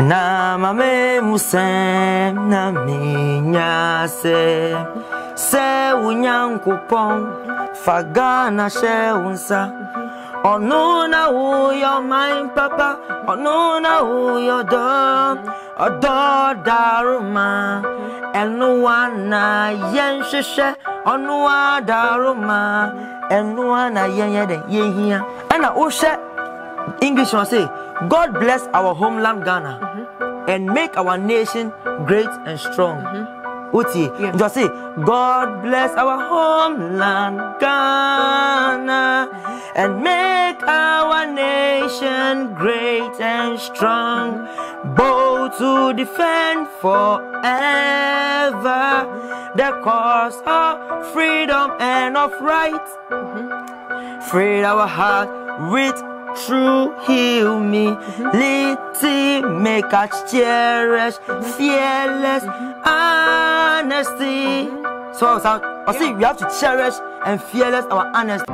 Na mame musem na minya se se unyankupon fagana she unsa onuna who your mind papa onuna who your dog ador daruma enuana yen sheshe onua daruma enuana yen yede yehia ana ushe English will say, God bless our homeland Ghana and make our nation great and strong. Uti, just say, God bless our homeland Ghana and make our nation great and strong, both to defend forever the cause of freedom and of right. Free our heart with true heal me, little make us cherish, fearless honesty. So I see we have to cherish and fearless our honesty.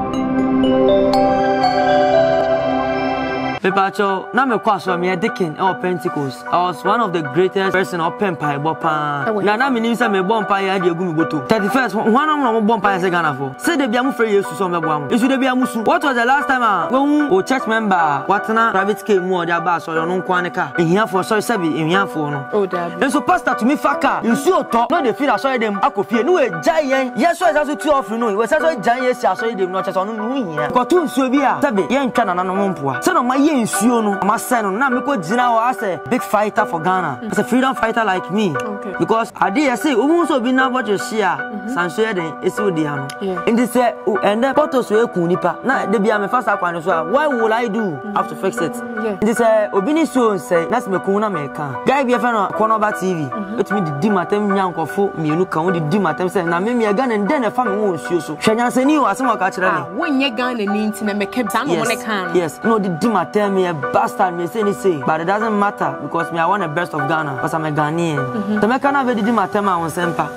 Pepacho, na me kwasho me dikin e Pentecost. I was one of the greatest person of Pempa Bopa. Na na me nisa me bompa ya de egumi boto. 31st, one am na bompa ya se Ghana for. Say dey bia mu free Jesus so me boam. Isu dey bia mu su. What was the last time we church member watna private care mu oda ba so no nko aneka. Ehia for so sabi ehia for no. Oh dad. And so pastor to me faka. Isu oto no dey feel aso dem akofie no we giant. Yes so aso two off no. We say so giant yes aso dem no church so no nuhia. Ko tu nsuo bia. Sabi ye ntwa na na no mpoa. Say no my as a big fighter for Ghana, as a freedom fighter like me. Okay. Because I did say, "Umunso bina what you share, sansuye den esu diano." And they say, "And the photos we kunipa." Na they be am fast akwa nso. Why will I do? Have to fix it. And they say, "Obini so say, na se me kuna me kan." Guy be fan of Konoba TV. Let me di matem nyankofo mienu kan we di matem say na me me Ghana and then e fa me won nsuo so. Hwanyasani o asema ka kire ni. Ah, won ye Ghana ni nti na me kebi am won e kan. Yes, no di di tell me a bastard me say anything, but it doesn't matter because me I want the best of Ghana because I'm a Ghanaian. So me can't have did my time on sempa.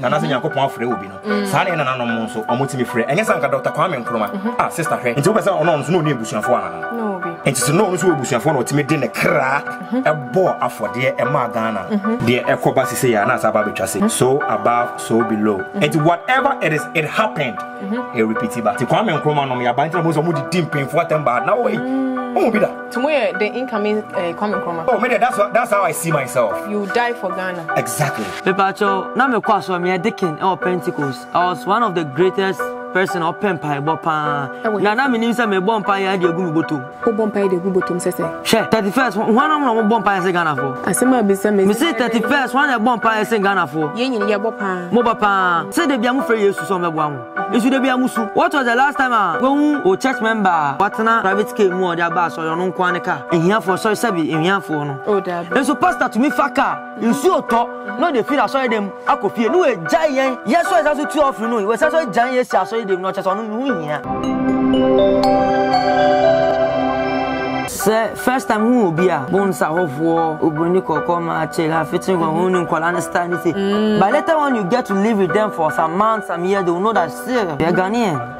Nana say you go pon free obi no. Sane na nana no so omo ti me free. Enye sanka Dr. Kwame Nkrumah. Ah sister hwe. Nti we say ono no ne busuafo ana. No obi. Nti so no no so busuafo na otime de ne kra ebo afode e ma Ghana. De e ko ba sise ya na asa ba betwa se. So above so below. Nti whatever it is it happened. A repeated back. The Kwame Nkrumah no me abandon most of the team paying for them, but now we won't be that. Tomorrow the incoming Kwame Nkrumah. Oh, maybe that's how I see myself. You die for Ghana. Exactly. Pepacho, na me kwasho me dikin e Pentecost. I was one of the greatest person of Pempa Bopa. Na na me nisa me bompa ya de egumi boto. O bompa ya de egumi boto mse se. She 31st one am na mo bompa ya se Ghana for. Asema bi se me. Me say 31st one ya bompa ya se Ghana for. Ye nyini ye bopa. Mo bopa. Say de bia mo free Jesus so me boam. What was the last time a church member watna private care mu oda ba so no nko aneka ehia for so sabi ehia for no. Oh dad. And so pastor to me faka nsuo oto no dey feel aso dem akofie no we giant yes so aso two off no we say so giant yes aso dem no church no hia. Say first time who be a bonsa hofo ogboni kokoma chela fitting go no nko understand it. But later on you get to live with them for some months, some years, they will know that still they are Ghanaian.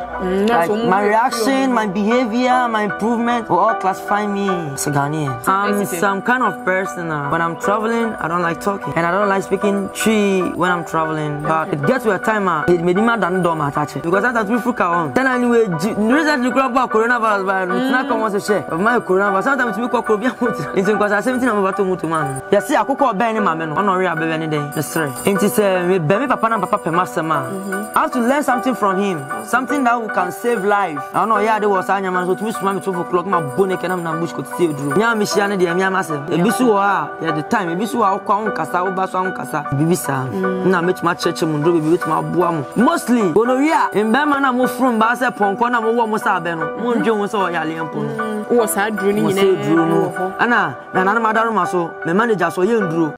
Like my reaction, my behavior, my improvement will all classify me as a Ghanaian. I'm some kind of person. When I'm traveling, I don't like talking. And I don't like speaking tree when I'm traveling. But it gets to a time, it made me mad and dumb attach it. Because that's we fuck on. Then anyway, recently grab about coronavirus, but it's not common to share. But my coronavirus, sometimes we call Kobian. It's because I'm 17 and I'm about to move to man. They say, I could call Benny, my man. I don't really have any day. That's right. And she said, Benny, Papa, and Papa, Master, man. I have to learn something from him. Something that can save life. I know, yeah, there was any man, so to me, 12 o'clock, my bonnet and I'm bush could still do. Yeah, Michiana, dear Yamasa, a Bissua, at the time, a Bissua, Kwan Casa, Obasan Casa, Bibisa, now make my church and do with my buam. Mostly, Bonoria, in Bamana move from Basa Poncona, Mosa Beno, Moon Jones or Yaliampon. Was had dreaming in a drew. Anna, Nana Madarmaso, the manager, so you drew.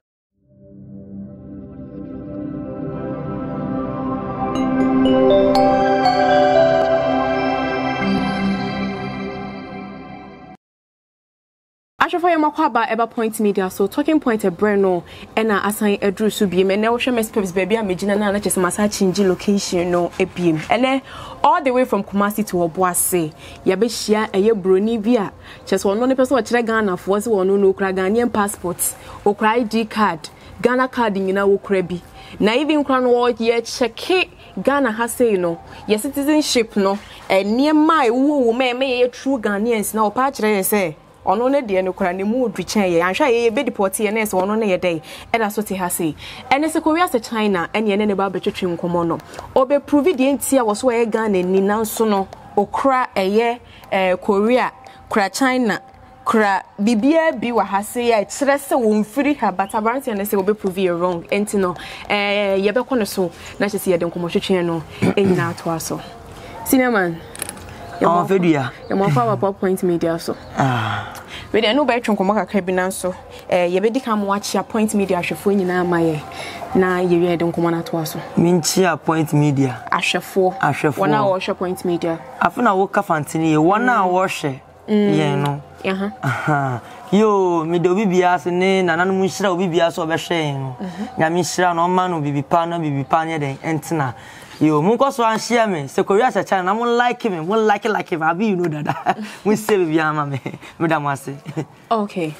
Ashrafa Yamakwaba Eba Point Media, so talking point a Breno, and I assign a Drew Subim, and now Shemes Pep's baby, I'm Mijinana, just Masachinji location, no, a beam. And all the way from Kumasi to Obuasi, Yabeshia, a year Bruni Via, just one person or Tragana was one no Ukrainian passports, or cry G card, Ghana card in our Krebi. Na even crown war yet check Ghana has say no, your citizenship no, and near my woo may true Ghanaians now patch say. On only the Ukrainian mood which I shall a bit deporty and as on only a day, and that's what he has say. And as a sekorease China and Yen and about Betrim Comono, or be provident here was where Ghana and Ninan Sono, or cra a year, Korea, cra China. Kra bibia bi wa hase ya kirese wo mfiri ha batabaranti na se wo be prove wrong enti no ye be kono so na chese ye den komotwetwe no enyina to aso cineman ye mo vedia ye mo fa PowerPoint media so we dey no be twon komo kakra bi nan so ye be dikam wa chia Point Media ahwefo nyina amaye na ye ye den komo na to aso minchia Point Media ahwefo wona wo hwe Point Media afuna wo ka fantini ye wona wo hwe ye no. Yo, me do bibias ne nananu mishra bibias obehwe no. Na mishra no ma no bibipa na bibipa ne den entina. Yo, munko so an share me, sekorease china na mun like me, mun like him, abi you know that. Mun say bibia ma me, me da mo ase. Okay.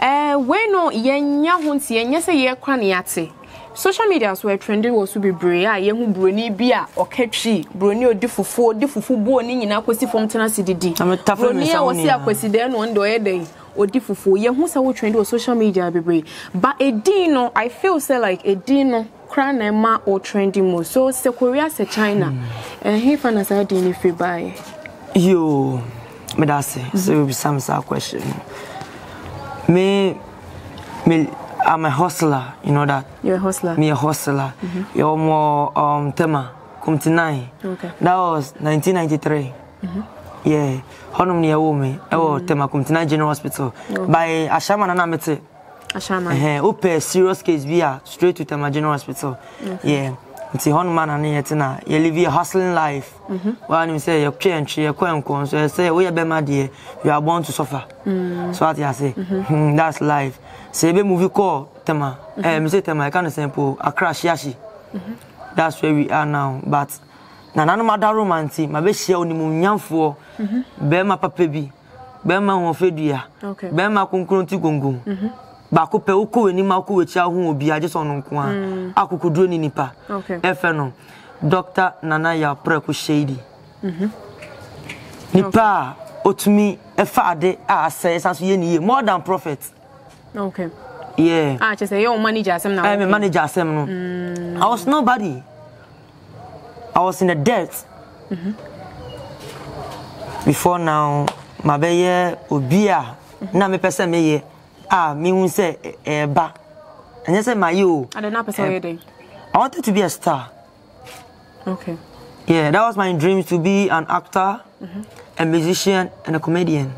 We no yenya ho nti yenya se ye kwa ne ate. Social media so trending was to be brea yehu broni bia okatwi broni odi fufu bo ni nyina kwesi form tena cdd broni a wasi akwesi de no ndo ye den odi fufu yehu se wo trend was social media bebre but edino I feel say like edino kra na ma o trending mo so sekorease China he fan as I dey free buy yo me that say so be some question me I'm a hustler, you know that. You're a hustler. Me a hustler. You're more Tema, Kumtinai. Okay. That was 1993. Yeah. Honum near woman. Oh, Tema Kumtinai General Hospital. By Ashama and Amete. Ashama. Upe serious case via straight to Tema General Hospital. Yeah. It's a honum man and yetina. You live your hustling life. While you say your change, your quanco, so I say, we are bema dear, you are born to suffer. So what I say, that's life. Sebe movie call Tema. Tema, I can't sample a crash yashi. That's where we are now. But Nana Madaro Manti, my best shell ni Munyan for Bema Papebi, Bema Fedia, Bema Concurrenti Gongo, Baku Peuco and Nimaku, which I will be just on Kwan, Aku Druni Nipa, Efeno, Doctor Nanaya Preco Shady. Nipa, Otumi, a father, I say, as you need more than prophets. Okay. Yeah. Ah, just say your manager. I'm a manager. I was nobody. I was in the debt. Before now, my baby Obia. Now me person me ye. Ah, me who say ba. And you say my you. I did not person day. I wanted to be a star. Okay. Yeah, that was my dream to be an actor, a musician, and a comedian.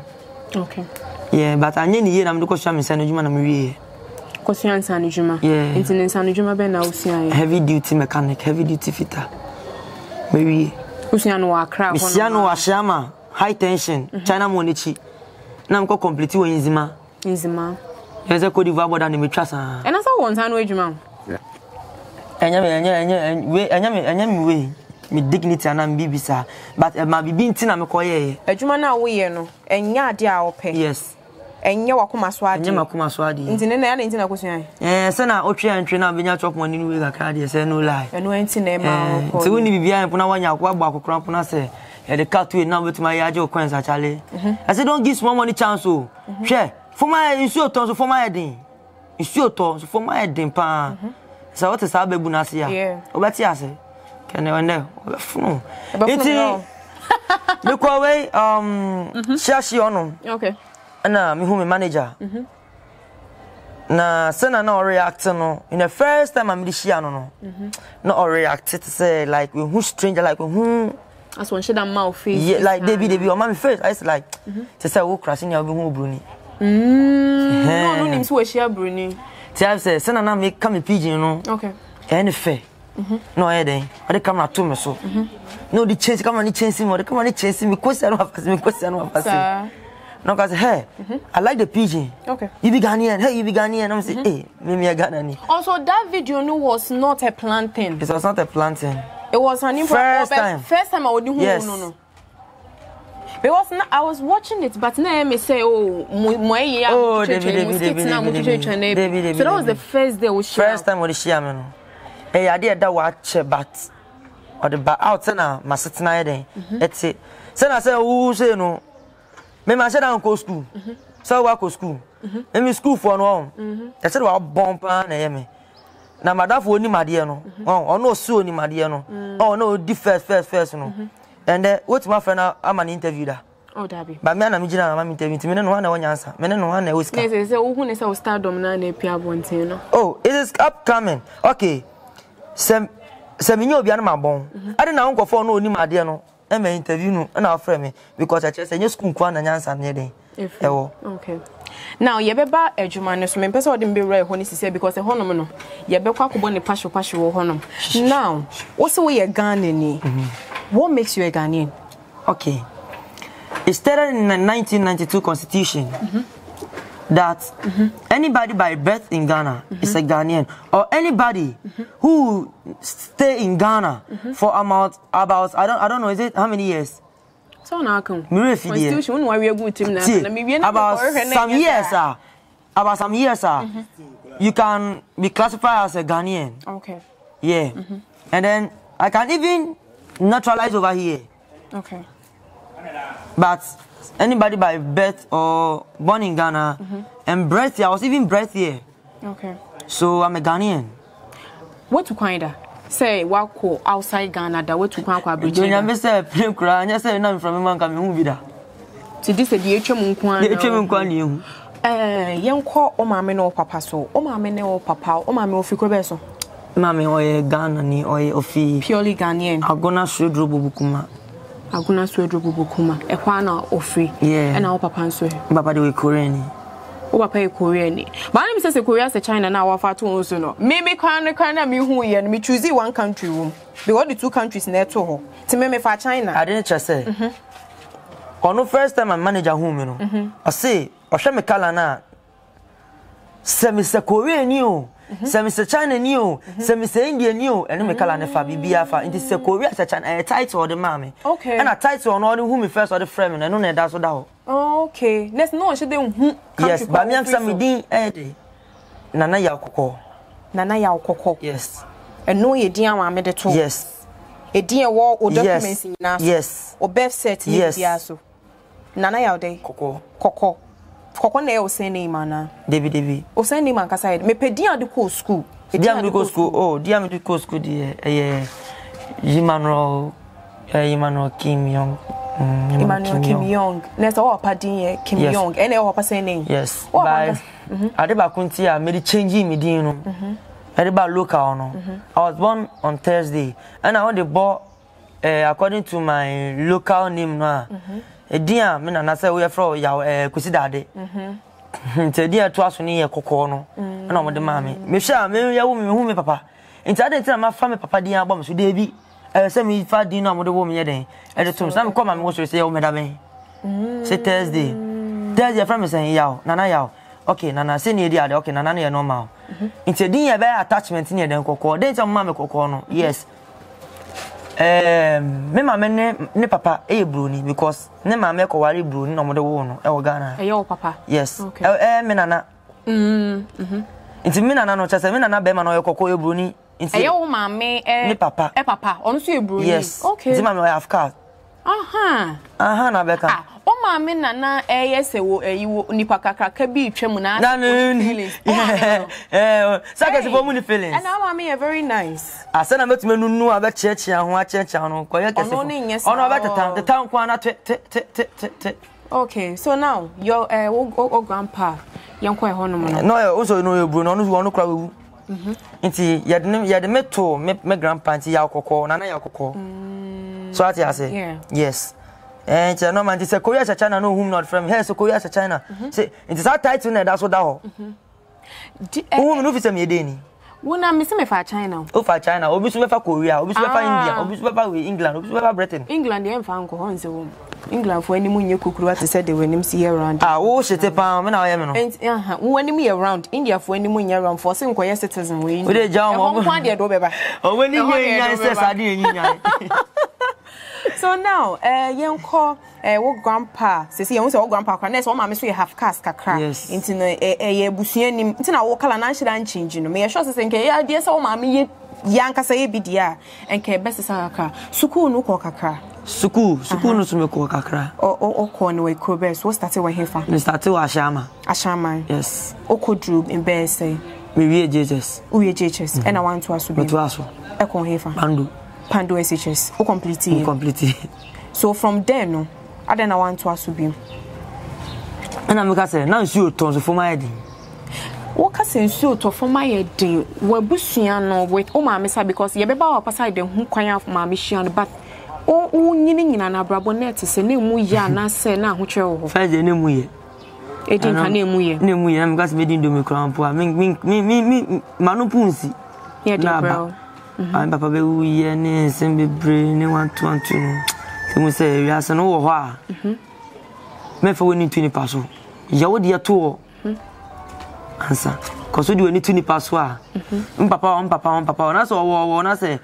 Okay. Yeah, but I need to I'm the question. I'm saying, Question Sanujuma. Yeah. It's in Sanujuma Ben Ausia. Heavy duty mechanic, heavy duty fitter. Maybe. Usiano craft. Usiano Ashama, high tension, China Monichi. Namco completely Inzima. Inzima. There's a code of Abba than the Mitrasa. And I saw one sandwich, ma'am. And way. With dignity and ambibisa, but my bintin am koye. A jumana we no, and ya dear ope. Yes. And you are Kumaswadi, Makumaswadi. In the end, in a question. Yes, and I open and train up in your top money with a card, yes, and no lie. And went in a so when you be behind Punawanya, Wabaku Crampuna say, at the cut to it now with my Yajo Quens at Charlie. I said, don't give small money chance to share for my insurance for my day. Insurance for my day, pa. So what is Abe Bunasia? Yeah. Obatiase. And I know. Look away, Shashi on. Okay. And me who my manager. Na send no react no. In the first time I'm this year no. Not react to say like we who stranger like who. As one shade mouth face. Yeah, like they be on my face. I said like to say who crashing you be who Bruni. No, no names who share Bruni. So I say send na me come pigeon no. Okay. Any fair. No, I didn't. I didn't come out to me so. No, the change come on the chasing or the come on the chasing because I don't have a question. No, I say, hey, I like the pigeon. Okay. You be Ghanaian. Hey, you be Ghanaian. I'm say, hey, me a Ghanaian. Also, that video no was not a planting. It was not a planting. It was an impromptu. First time I would do. Yes. No. Because I was watching it, but now I say, oh, so that was the first day we share. First time we share, man. Hey, I did that watch, but or the but out now, my sister now there. That's it. So I say, oh, say no. Me my sister go school. So we go school. Me school for no. I said we are bomb pan here me. Now madam for ni madie no. Oh no, so ni madie no. Oh no, the first no. And what's my friend? I'm an interviewer. Oh, Dabby. But me and I'm interviewing. Me no one answer. Me no one is. Oh, it is upcoming. Okay. Some you be my bone. I don't know go for no ni my dear no. I'm interview no and I'll frame me because I just say you school kwan and answer near. Okay. Now ye beba edwumane so me pese odin be re ho ni sise because e honom no ye be kwa kobo ne pasho wo honom. Now what's we a Ghanaian? What makes you a Ghanaian? Okay. It started in the 1992 constitution that anybody by birth in Ghana is a Ghanaian, or anybody who stay in Ghana for about I don't know, is it how many years? So now come. Constitution why we are good team now. About some years, you can be classified as a Ghanaian. Okay. Yeah. And then I can even naturalize over here. Okay. But anybody by birth or born in Ghana and bred here, I was even bred here. Okay. So I'm a Ghanaian. What to kind of say walk outside Ghana that what to kind of bridge? You never say play cry. You say not from Ghana. Come here, vida. So this is the H M Kwan. Young call Omame no papa so Omame no papa Omame ofikrobe so. Mami oye Ghana ni oye ofi. Purely Ghanaian. Agona swedro bubukuma. Agona swedro bubukuma. Ekwana ofi. Yeah. Ena opa panswe. Baba de Koreani. Opa pa Koreani. Ba na mi se sekorease China na wafa to nso no. Me me kwana mi hu ye no me choose one country wo. Because the two countries na to ho. Ti me fa China. I didn't just say. On the first time my manager home you know. I say, o hwe me kala na. Se mi sekoreani o. Some Mr. China new, some Mr. India new, and me call for BBF. It is sekorease China. I title the mommy. Okay. And I title on all the whom first or the friend, and I know that's what that. Okay. Let's know she didn't. Yes, but me and Sammy Eddie. Nana Yakoko. Yes. And no, ye dear, I made it. Yes. A dear war or documents in us. Yes. Or Beth said, yes. Nana Yaude. Coco. Kokonde o send name ana David o send name anka side me pedian de ko school diam de ko school de Emmanuel Kim Young next o padin ye Kim Young ene o person name. Yes. By Adeba Kunti a me change me din no Adeba local no. I was born on Thursday and I want the ball according to my local name no. Dia me na na say we fro ya kusidade nti dia to aso ni ye kokko no na omode ma me hwa me ya wo me hu me papa nti ade nti na ma fa me papa dia abom so de bi say me fa din na omode wo me ye den e de tum so na me come ma me wo so say wo me da me say Thursday from me say ya nana ya okay nana say ni dia de okay nana no ye normal nti din ye be attachment ni ye den kokko den so ma me kokko no. Yes. Me mama ne papa e bruni because ne mama ko wari bruni no mode wo no e wo Ghana. E yo papa. Yes. Okay. Me nana. Inti me nana no chese me nana be ma no e kokko e bruni. Inti e yo mama ne papa. E papa onu so e bruni. Yes. Okay. Inti mama I Afghan. Aha na be ka. O mama nana e yese wo e wo nipa kakaka bi twem na. Na feelings. Saka se for mu ni feelings. And mama e very nice. Asa na metu menu nu abe cheche ho a cheche ho ko ye kese. Ono abe tata ko na te. Okay, so now your grandpa yanko e hono mu. No e oso no e bru no ono kra wewu. Inti ye de meto me grandpa inti ya kokko na ya kokko. So what you say? Yeah. Yes. And no man, it's sekorease China. No, whom not from here. Sekorease China. See, it is our title. That's what that all. Who know if it's a Medini? Who na missing me for China? Oh, for China. Obi suwe for Korea. Obi suwe for India. Obi suwe for England. Obi suwe for Britain. England, they ain't found kohonse womb. England for any moon you could what said they were names here around. Ah, oh, shit, a palm and I am. And when me around India for any moon around for some quiet citizen win. With a jam one day, Dobeba. Oh, when you says I didn't. So now, young call, what grandpa says, he owns all grandpa, and that's all my mystery half cast crack into a busian, into our walker and I should change. You know, may I short think, yeah, dear, so mammy. Yanka say bidia and ke best saka. Suku no kakra. Suku no to me kakra. Oh, Conway Cobes, what started when he found Mr. Ashama. Ashama, yes. Oko droop in bear say. We Jesus. We Jesus, and I want to ask you to ask. Echo Hefa. Pandu SHS. O complete. So from there, no, I then I want to ask you. And I'm going to say, now you turn for my idea. Woka sensu to for my day wabusua no with o ma mesa because ye beba wa pasa de hu kwan af ma mehia but o nyini nyina na brabo net se ne mu ya na se na ho twel ho fa je ne mu ye edin ka ne mu ye am gas me din do me kran po mi manu punsi ye de bro am papa be wu ye ne sem be bre ne want to no se mu se wi ase no wo ho a me fa woni tuni paso ya wo de ya to answer because we do any tuni paswa papa na so wo na say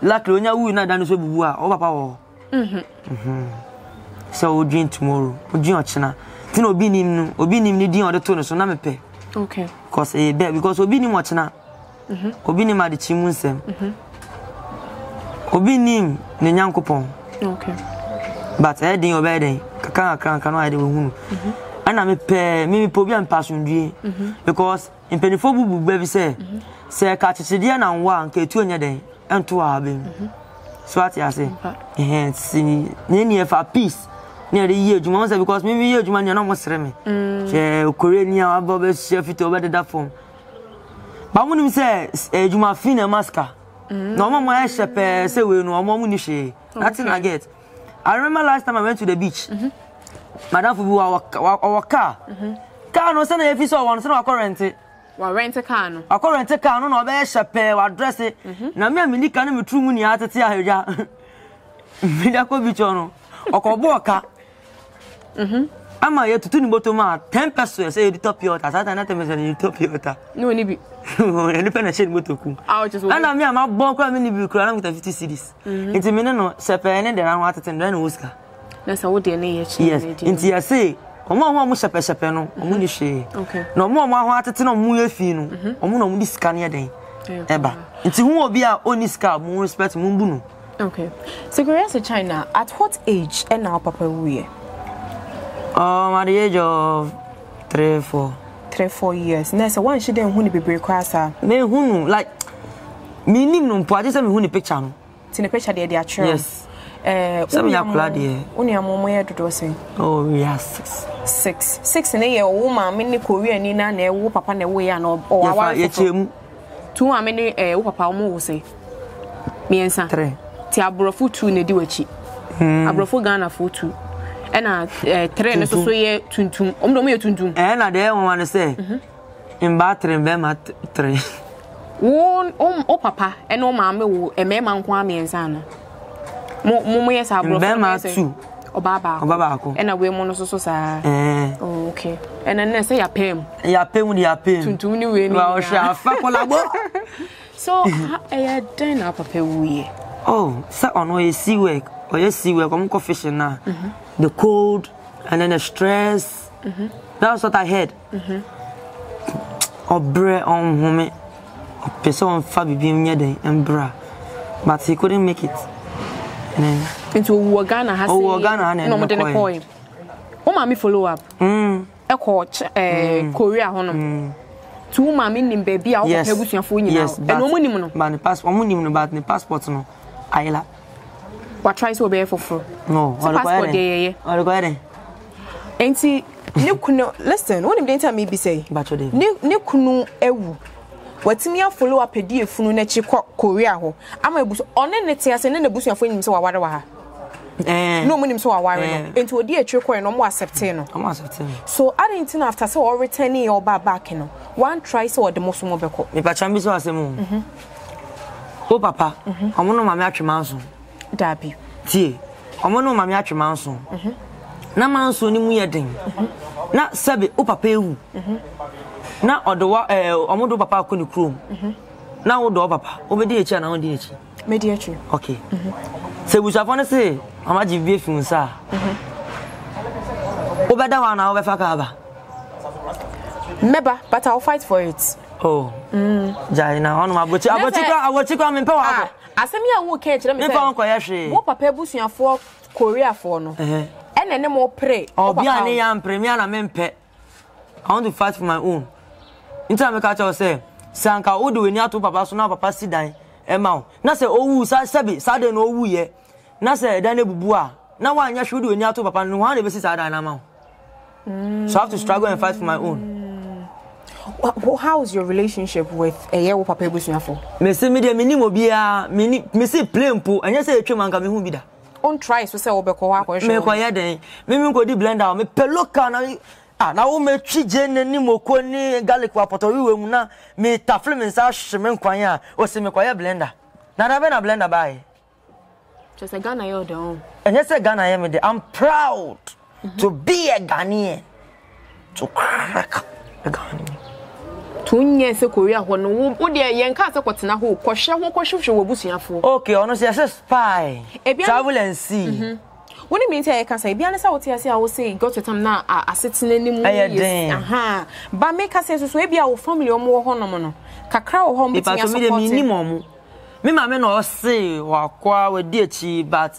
la kronya wu na dan so bubu a o papa wo so we drink tomorrow we drink ochina tin obi nim ni din o de to no so na mepe okay because e be because obi nim ochina obi nim ade chimu nsem obi nim ne nyankopon okay but e din obeden kan ade we hunu and I pay me problem passing because in Pennyful baby say, catch a Sidian and one, K2 day, and 2 hours. So what I say, near for peace near the year, Jumans, because maybe you man, you're not Muslim. Korean, Bob, chef it over the daffon. But when you say, Jumafina Masca, no more my shepherd, say we no more munition. Nothing I get. I remember last time I went to the beach. Madam, for our car. Car no send if so one so our current. Rent a car no. Our current car no no be shape we dress it. Na me amini ka na me tru mu ni atete ahweja. Me da ko bi cho no. Okobo oka. Ama ye tutu ni boto ma 10 pesos e di top yota. Satan na teme ni top yota. No ni bi. Ni pe na she ni boto ku. Ah o just. Na me am bon kwa me ni bi ku na 50 cedis. Nti me no shape ne de na ho atete na osika. Yes, inti say, omo mu shepe no, omo ni hwe. Okay. Na omo ho atete na omo afi no, omo na omo di sika ne den. Eba. Inti hu obi a oni sika mu respect mu bu no. Okay. Sekorease China, at what age and now papa we? At the age of 3-4 years. Na say one she den hu ni bebre kwasa. Me hu like me nim no po age say me hu ni picture no. Ti ne picture dey dey true. Yes. Oh, we are 6. 6 in a year, woman, many Korean, Nina, Papa, and away, and all our 2 how many Papa Mo say? Me and Santre. Tiabrofu 2 in a duachi. Abrofu Ghana 4-2. And a train so ye tuntum, Omdomio tuntum. And I dare want to say, in battering them at 3. Oh, Papa, and oh, Mamma, a man, Kwame and Sana. Yes, I brought 2. Obaba, and away monososa. Okay. And then I say, I pay him. I pay when I pay him. So, I dine up a wee. Oh, so on way sea work or yes, sea work on coffee now. The cold and then the stress. That's what I had. Or bread on home, or person on Fabi being near the umbra. But he couldn't make it. Into Wagana has no coin. Oh, mammy, follow up. A coach, Korea honor. 2 mammy in baby, I'll have your phone. Yes, but no minimum, but the passport, minimum about the passport. No, Ila. What tries to bear for? No, passport day. I'll go ahead. And see, no, listen, what did me be say? But today, no, no, ewu. What's me a follow up a dear funechi Korea? I'm a bush on an etias and then a bush of him so I water. No one so I worry into a dear trick and no more septeno. So I didn't think after so or returning or back in one try so the most mobile coat. If I chamber so as a moon. Oh, Papa, I'm one of my matrimonial. Dabby, dear, Omono mami atwe manso. Na manso ni mu yedin. Na sebe o papa ewu. Na odowa omodo papa akoni krom. Na odo papa obedi echi na ondi echi. Medi echi. Okay. Se busafone se amaji bi efun sa. Obeda wa na obefa ka ba. Meba, but I'll fight for it. Oh. Jaina on my bochi. I will check me power. Asemiya wo catch let me say. Wo papa busuafo Korea for no. Eh. Ene ne mo pray. Obi ani ya premier na me mpe. I want to fight for my own. Inta me catch o say, sanka wo de we ni ato papa so na papa si dan e ma o. Na say owu sa sebi, sa de no owu ye. Na say dan e bubu a. Na wa anya hwe de we ni ato papa no wa de be si sa dan na ma o. So I have to struggle and fight for my own. How is your relationship with Eyewo Papa Busuafo? Me say me dey minimum bia, me say plain po, anya say etwe manka me hu bi da. On try so say obekọ wa kwesho. Me kwa yeden, me go di blender, me peloka na na wo me twije nani moko ni garlic wa potori we mu na me tafle me sa hwe nkwan a, o se me kwa ye blender. Na da be na blender bai. Just a Ghana yo don. Anya say Ghana ye me dey. I'm proud to be a Ghanaian. To crack a Ghanaian. Tunye se Korea hono wo de yenka se kwotena ho kwohwe ho kwohwehwe wo busuafo. Okay, ono se yes spy. Travel and see. Woni mi ntia e ka say biane sa wo tia se a wo say go to tam na asetene ni mu yes. Aha. Ba make us so e bia wo family omo ho no mo no. Kakra wo ho mi tia support. E ba so mi de minimum. Mi ma me no say wa kwa we de chi but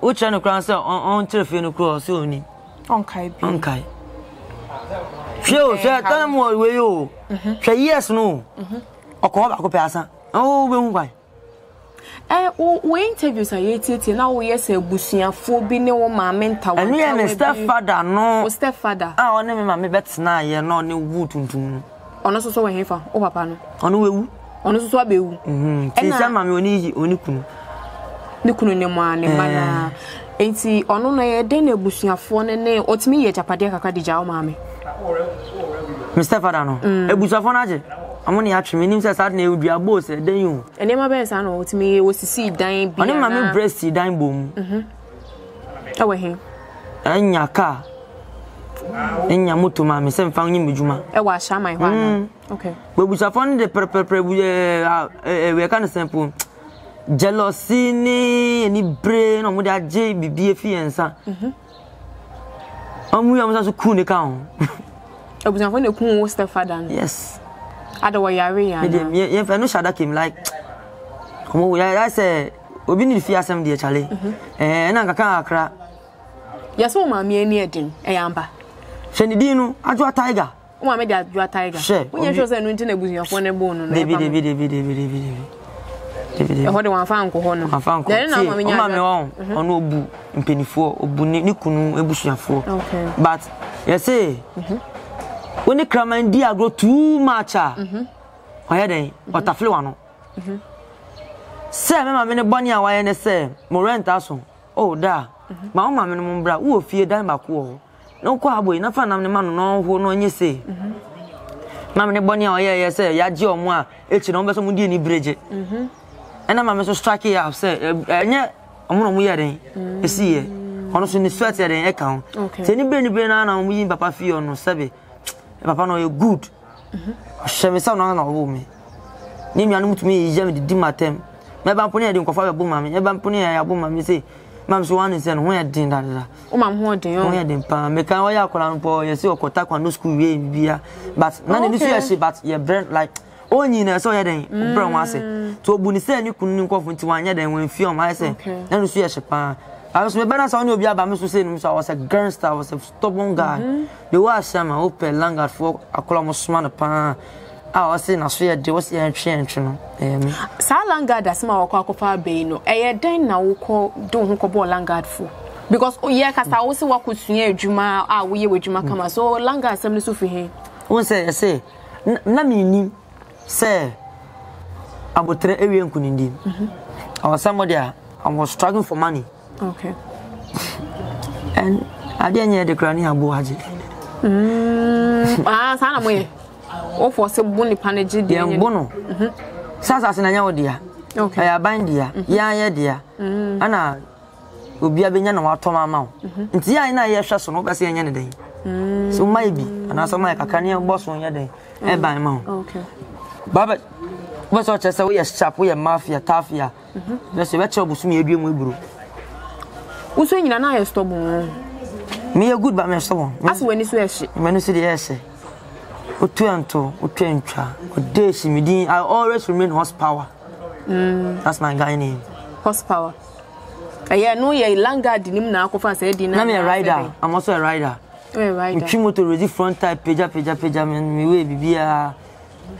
wo che no kran say on trefe no cross oni. On kai. Show say tell me we yo. Say yes no. Okoba ko pesa. Oh be hu kwai. Eh we interviews are yeti na we yes ebusuafo bi ne wo ma menta wo. Emi me stepfather no. O stepfather. Ah one me ma me betna ye no ne wu tuntum. Ono so we hefa o papa no. Ono we wu. Ono so be wu. Ti say ma me oni kunu. Ne kunu ne mo an ne bana. Enti ono no ye den ebusuafo ne ne otimi ye japade kaka di jawo ma me. Mr. Fadano, Ebusafanaje. I'm only actually meaning that Saturday would be a boss, then you. And then my best, I know to me was to see dying. And then my breast, dying boom. Away him. And your car. And your mutuma, Miss and Fanny Mijuma. I wash my one. Okay. But we shall find the purple, we are kind of simple. Jealousy, any brain, or with that J, BBF, and so. We are also cool account. I was going to cool stepfather. Yes. I don't worry. If I know Shadakim, like, I said, we need to fear some dear Charlie. And I can't cry. Yes, oh, my mere near thing, a amber. Shandino, I draw a tiger. Oh, I made that draw a tiger. When you chose an internet with your phone bone, David. I want to find Cohon. I found Cohon. I mean, I'm wrong. On no boo, in penny four, or Bunikunu, a bush and four. Okay. But, yes, say. When the crime and dear grow too much, why then? What a fluano. Seven, I mean, a bunny, I and a say, Morentason. Oh, da. My own mamma, Mumbra, who fear dime back war. No cowboy, no fan, I'm the man, no who no, you say. Mamma, bunny, I say, Yajo, moi, it's an almost Mudini bridge. And I'm so strikey, I've said, and yet, I'm not wearing. You see, on the sweater and account. Okay. Anybody bring on me, Papa Fio, no Sabby. Papa no you good. She me say no na wo me. Ni mi anu mutumi je me di matem. Me ba mponi e di nkofa bo mami. E ba mponi e abo mami say, "Mam so wan nse no ho e din dada." O mam ho din o. Ho e din pa. Me kan o ya akora no po, ye say okota kwa no school we bia. But na ne bi so ya she but ye brand like onyi na so ye den brand wa say. To obu ni say ni kunu ni nkofu nti wan ye den wan fi o ma say. Na no so ya she pa. I was better on your Biaba, Miss Hussein, so I was a gangster, I was a stubborn guy. There was some open language for a columnist man upon. I was saying, I swear there was a change. Salanga, that's my cocoa baino. I then now don't call Langard for. Because, oh, yeah, because I also walk with Juma, I will with Juma come so Langard, some so for him. One say, I say, Namini, sir, I would tell everyone could indeed. I was somebody, I was struggling for money. Okay. And I didn't hear the granny Abu Haji. Sanamwe. Oh, for some bonny panage, dear Bono. Sasa, and I know, dear. Okay, I bind dear. Yeah, dear. Anna, Obi abenya na watoma ma wo. Nti ya na ye hwe so no bese enye ne den. So maybe and aso my kakane boss won ye den. E ban ma wo. Okay. Baba what's all chest we sharp we mafia tafia. Let's say we chew busumi edwe mu iburu. Uso nyina na ye stubborn. Me good but me stubborn. As when is we she. Me no see the she. Otuanto, otwentwa, odeshi midin. I always remain horsepower. That's my guy name. Horsepower. Yeah, no, yeah, Langa dinim na akofa say di na. I'm a rider. I'm also a rider. You're a rider. You motor ready front type peja me we bibia.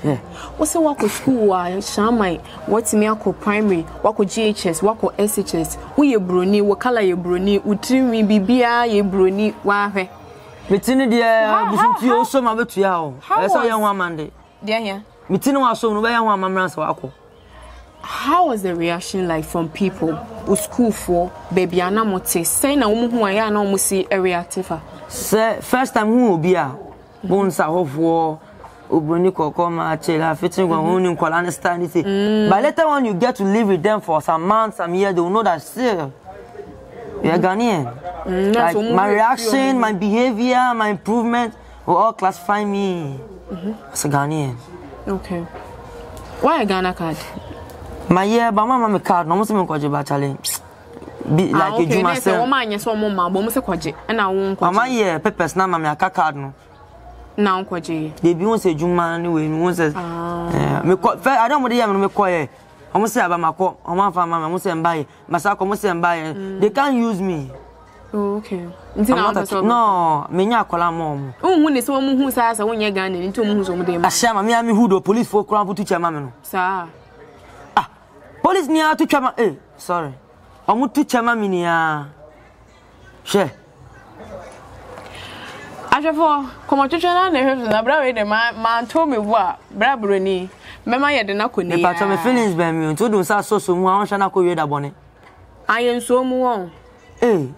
Yeah. What's a walk school? Shamai. What's me ako primary? Wako GHS? Wako SHS? Who ye bruni? What color ye bruni? Utrim me bibia ye bruni? Wahe. Betini dia businti also ma betu ya o. That's how young woman dey. Dia here. Betini wa so no be young woman ranse wa ako. How was the reaction like from people? School for baby ana mote say na omo hu aya na omo si reactive. Say first time who obi a bonsa hofo obroni kokoma chela fitting go ni kola understand it. But later on you get to live with them for some months, some years, they will know that still you are Ghanaian. Like, my reaction, my behavior, my improvement will all classify me as a Ghanaian. Okay. Why a Ghana card? My year, but my mama card, no Muslim Kwaji Battalion. Like you do myself. Woman, yes, one more, but Mr. Kwaji, and I won't call my year, peppers, now, my cardinal. Now, Kwaji. They won't say Juman, you won't say. I don't want to hear me quiet. I must say about my call, I want farm, I must say and buy, Masako must say and buy. They can't use me. Oh, okay. No, Menya Kola mom. Oh, when it's one who says I won't get gun into Moose on the day. I shall my Miami who do police for crime to teacher mamma. Sir. Police near to Chama, eh? Sorry, I want to Chama. She after four, come on to China and I brought it. Man told me what Brabrony, Mamma, I did not could never tell my feelings by me to do so soon. One shall not go bonnet. I am so more. Eh,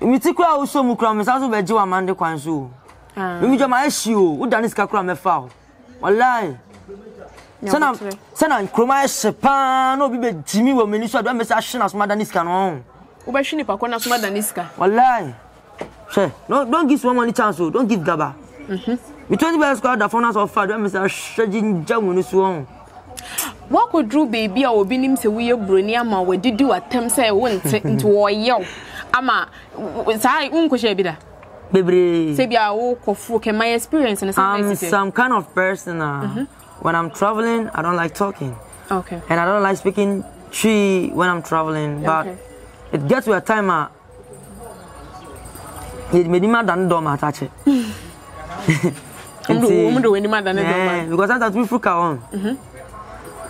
Mitikra also Mukram is also by Joe Amanda Quanzu. Image my issue, who done his cacram a foul. Wallahi. Sana kroma shepa no bibe jimi wo minister do me say ashina smadaniska no wo ba hwini pa kona smadaniska wallahi she no don't give someone any chance o don't give gaba me told you guys call the founders of fad do me say shejin jamu no so what could do baby a obi nim say we broni ama we didi watem say wo nti wo yew ama sai unko she bida bebre say bia wo kofu ke my experience in some kind of person when I'm traveling, I don't like talking. Okay. And I don't like speaking tree when I'm traveling. But okay. It gets to a time it made me than dumb attach it. Because that's we fuck on.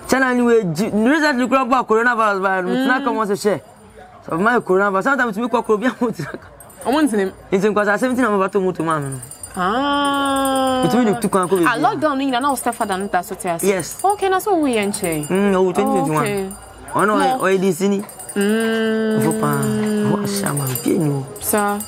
China anyway recently crop about coronavirus but it's not come to share. So my coronavirus sometimes we call Corona. I want him. It's because I 17 I'm about to move to man. Between the two countries. I locked down in an old staff than that, so yes. Okay, that's what we ain't saying. No, 2021. Oh, no, I did see. Sir.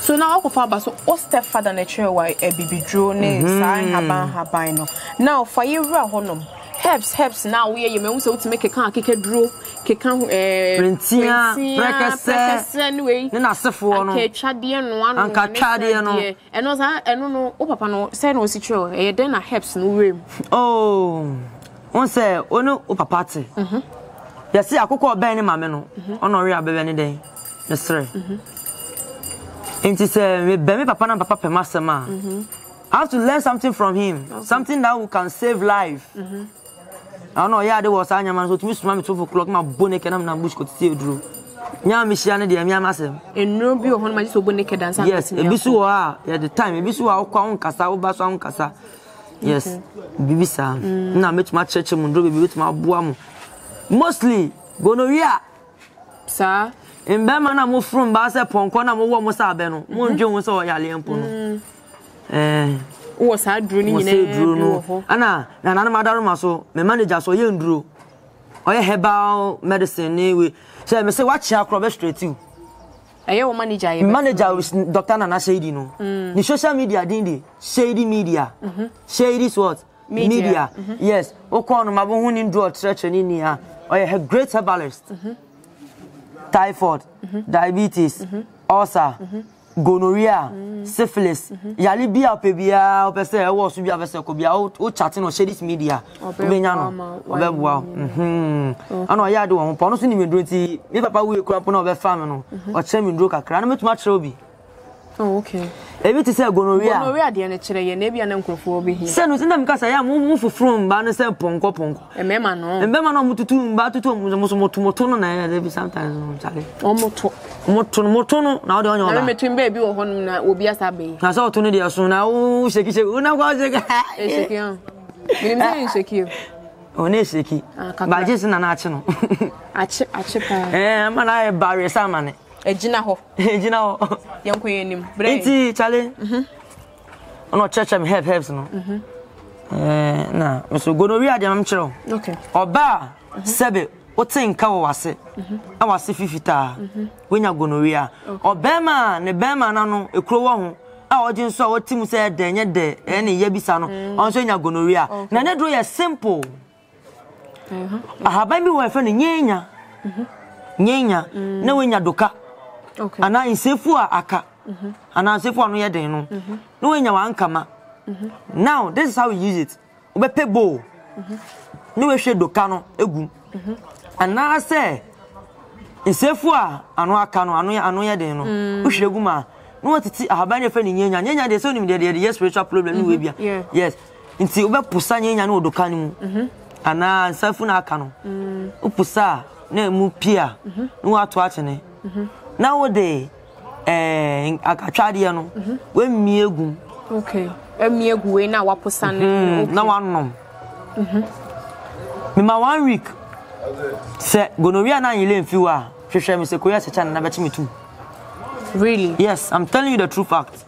So now, I'll go so all stepfather nature why a baby drew name, sign, habano. Now, for you, honum. Helps now, we are also to make a car, kick a draw, kick a anyway, and I suffer one, and Cachadian, and was I don't know, Papa no, send was it your then I helps no room. Oh, one say, oh no, Papa party. Yes, I could call Benny Mameno, honoria Benny Day, the three. And she said, Benny Papa and Papa Master Ma. I have to learn something from him, something that we can save life. I know, yeah, there was any man who missed my 12 o'clock, my bonnet and I'm bush could still drew. Yeah, Michiana, dear, my master. And no be on my so bonnet and dance. Yes, a bisua at the time, a bisua, Casa, Basan Casa. Yes, Bibisa. Now, much my church and Mundu with my buam. Mostly, gonorrhea, sir. In Berman, I moved from Bassa Poncona, Momosa Beno, Monjon was all Yaliampono. Was I drooning in a drool? Anna, Nana Madame Maso, my manager, so you drew. Or a herbal medicine, anyway. So I say, watch your crop straight too. A young manager was Dr. Nana Shadino. The social media, didn't shady media. Shady what? Media. Yes. Okon, my woman in draw, stretch in India. Or a great herbalist. typhoid, diabetes, ulcer, gonorrhea, syphilis. Yali biya opebia opese ewo subi avese kobia o chatting on share this media. Obenyano. Obebwa. Ano ya do won pa no so ni medro ti me papa we kura po na obefam no. O che medro kakra na metuma treobi. Oh okay. Ebi ti say gonorrhea. Gonorrhea de ne kire ye na bia na nkrofo obi hi. Se no tinda mka say mu fufuru mba no se ponko. Emema no mututu mba tutu mutu no na ebi sometimes no chale. Omoto no na odi onyo ba. Na metu mba ebi wo ho na obi asabe. Na so oto no de asun na wo sheki una kwa sheki. Sheki an. Minimde sheki. One sheki. Ba je sina na achi no. Achi pa. Ma na e barrier samane. Ejina ho. Yanko yenim. Iti chale. Ono church am helps no. Na, me so gonorrhea dem am chiro. Okay. Oba sebe otin ka wo wase. Awase fifita. Wenya gonorrhea. Obema ne bema na no ekro wo ho. A odin so otim se denye de ene ye bisa no. Onso nya gonorrhea. Na ne do ye simple. Aha ba mi wo fe ne nyenya. Nyenya na wenya doka. Okay. Ana insefu aka. Ana insefu anu yeden no. No wenya wankama. Now this is how we use it. Obepe bowl. No we hwe doka no egum. Ana say insefu anu aka no anu yeden no. We hwe eguma. No watiti ahaban ye fe ni nyenya. Nyenya dey so nim dey dey spiritual problem ni we bia. Yes. Nti obepusa nyenya no doka ni mu. Ana insefu na aka no. Opusa na mu pia. No ato atene. Nowadays, akatwade no we miegu. Okay. Miegu we na waposane. Na wanom. Me ma 1 week. Se gonorrhea na yele mfiwa. Hwehwe me sekorease china na beti metu. Really? Yes, I'm telling you the true fact.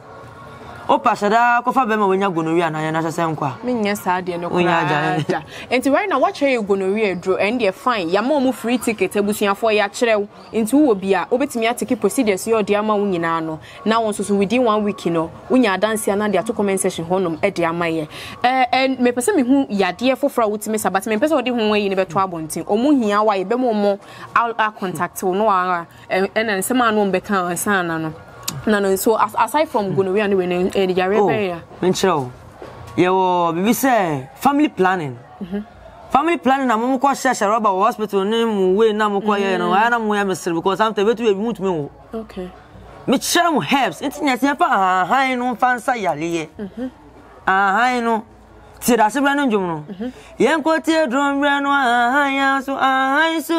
O pasada kofa be ma wenya gonorrhea na yana sese nkwa. Me nya saade no kwa. Enti right now watch you gonorrhea draw and dey fine. Ya mo free ticket abusuafo ya kyerɛw. Enti wo bia obetimi atiki procedures your dey ama wo nyina no. Na won so so within 1 week no. Wo nya dance na dey to comment session honum e dey ama ye. And me pese me hu yade fofra wotimi sabat me pese wo de ho yi ne beto abonten. Omu hia wa ye be mo all contact wo no wa and nsema no mbeka ansa na no. No, so aside from gonorrhea and diarrhea, mention your baby say family planning. Family planning, I'm going to share about hospital name, way, now I'm going to I am going to because I'm going to move me. Okay, me share helps. It's not just I know fancy yali. I know. See that's the brand new one. I'm going to drum brand new. I so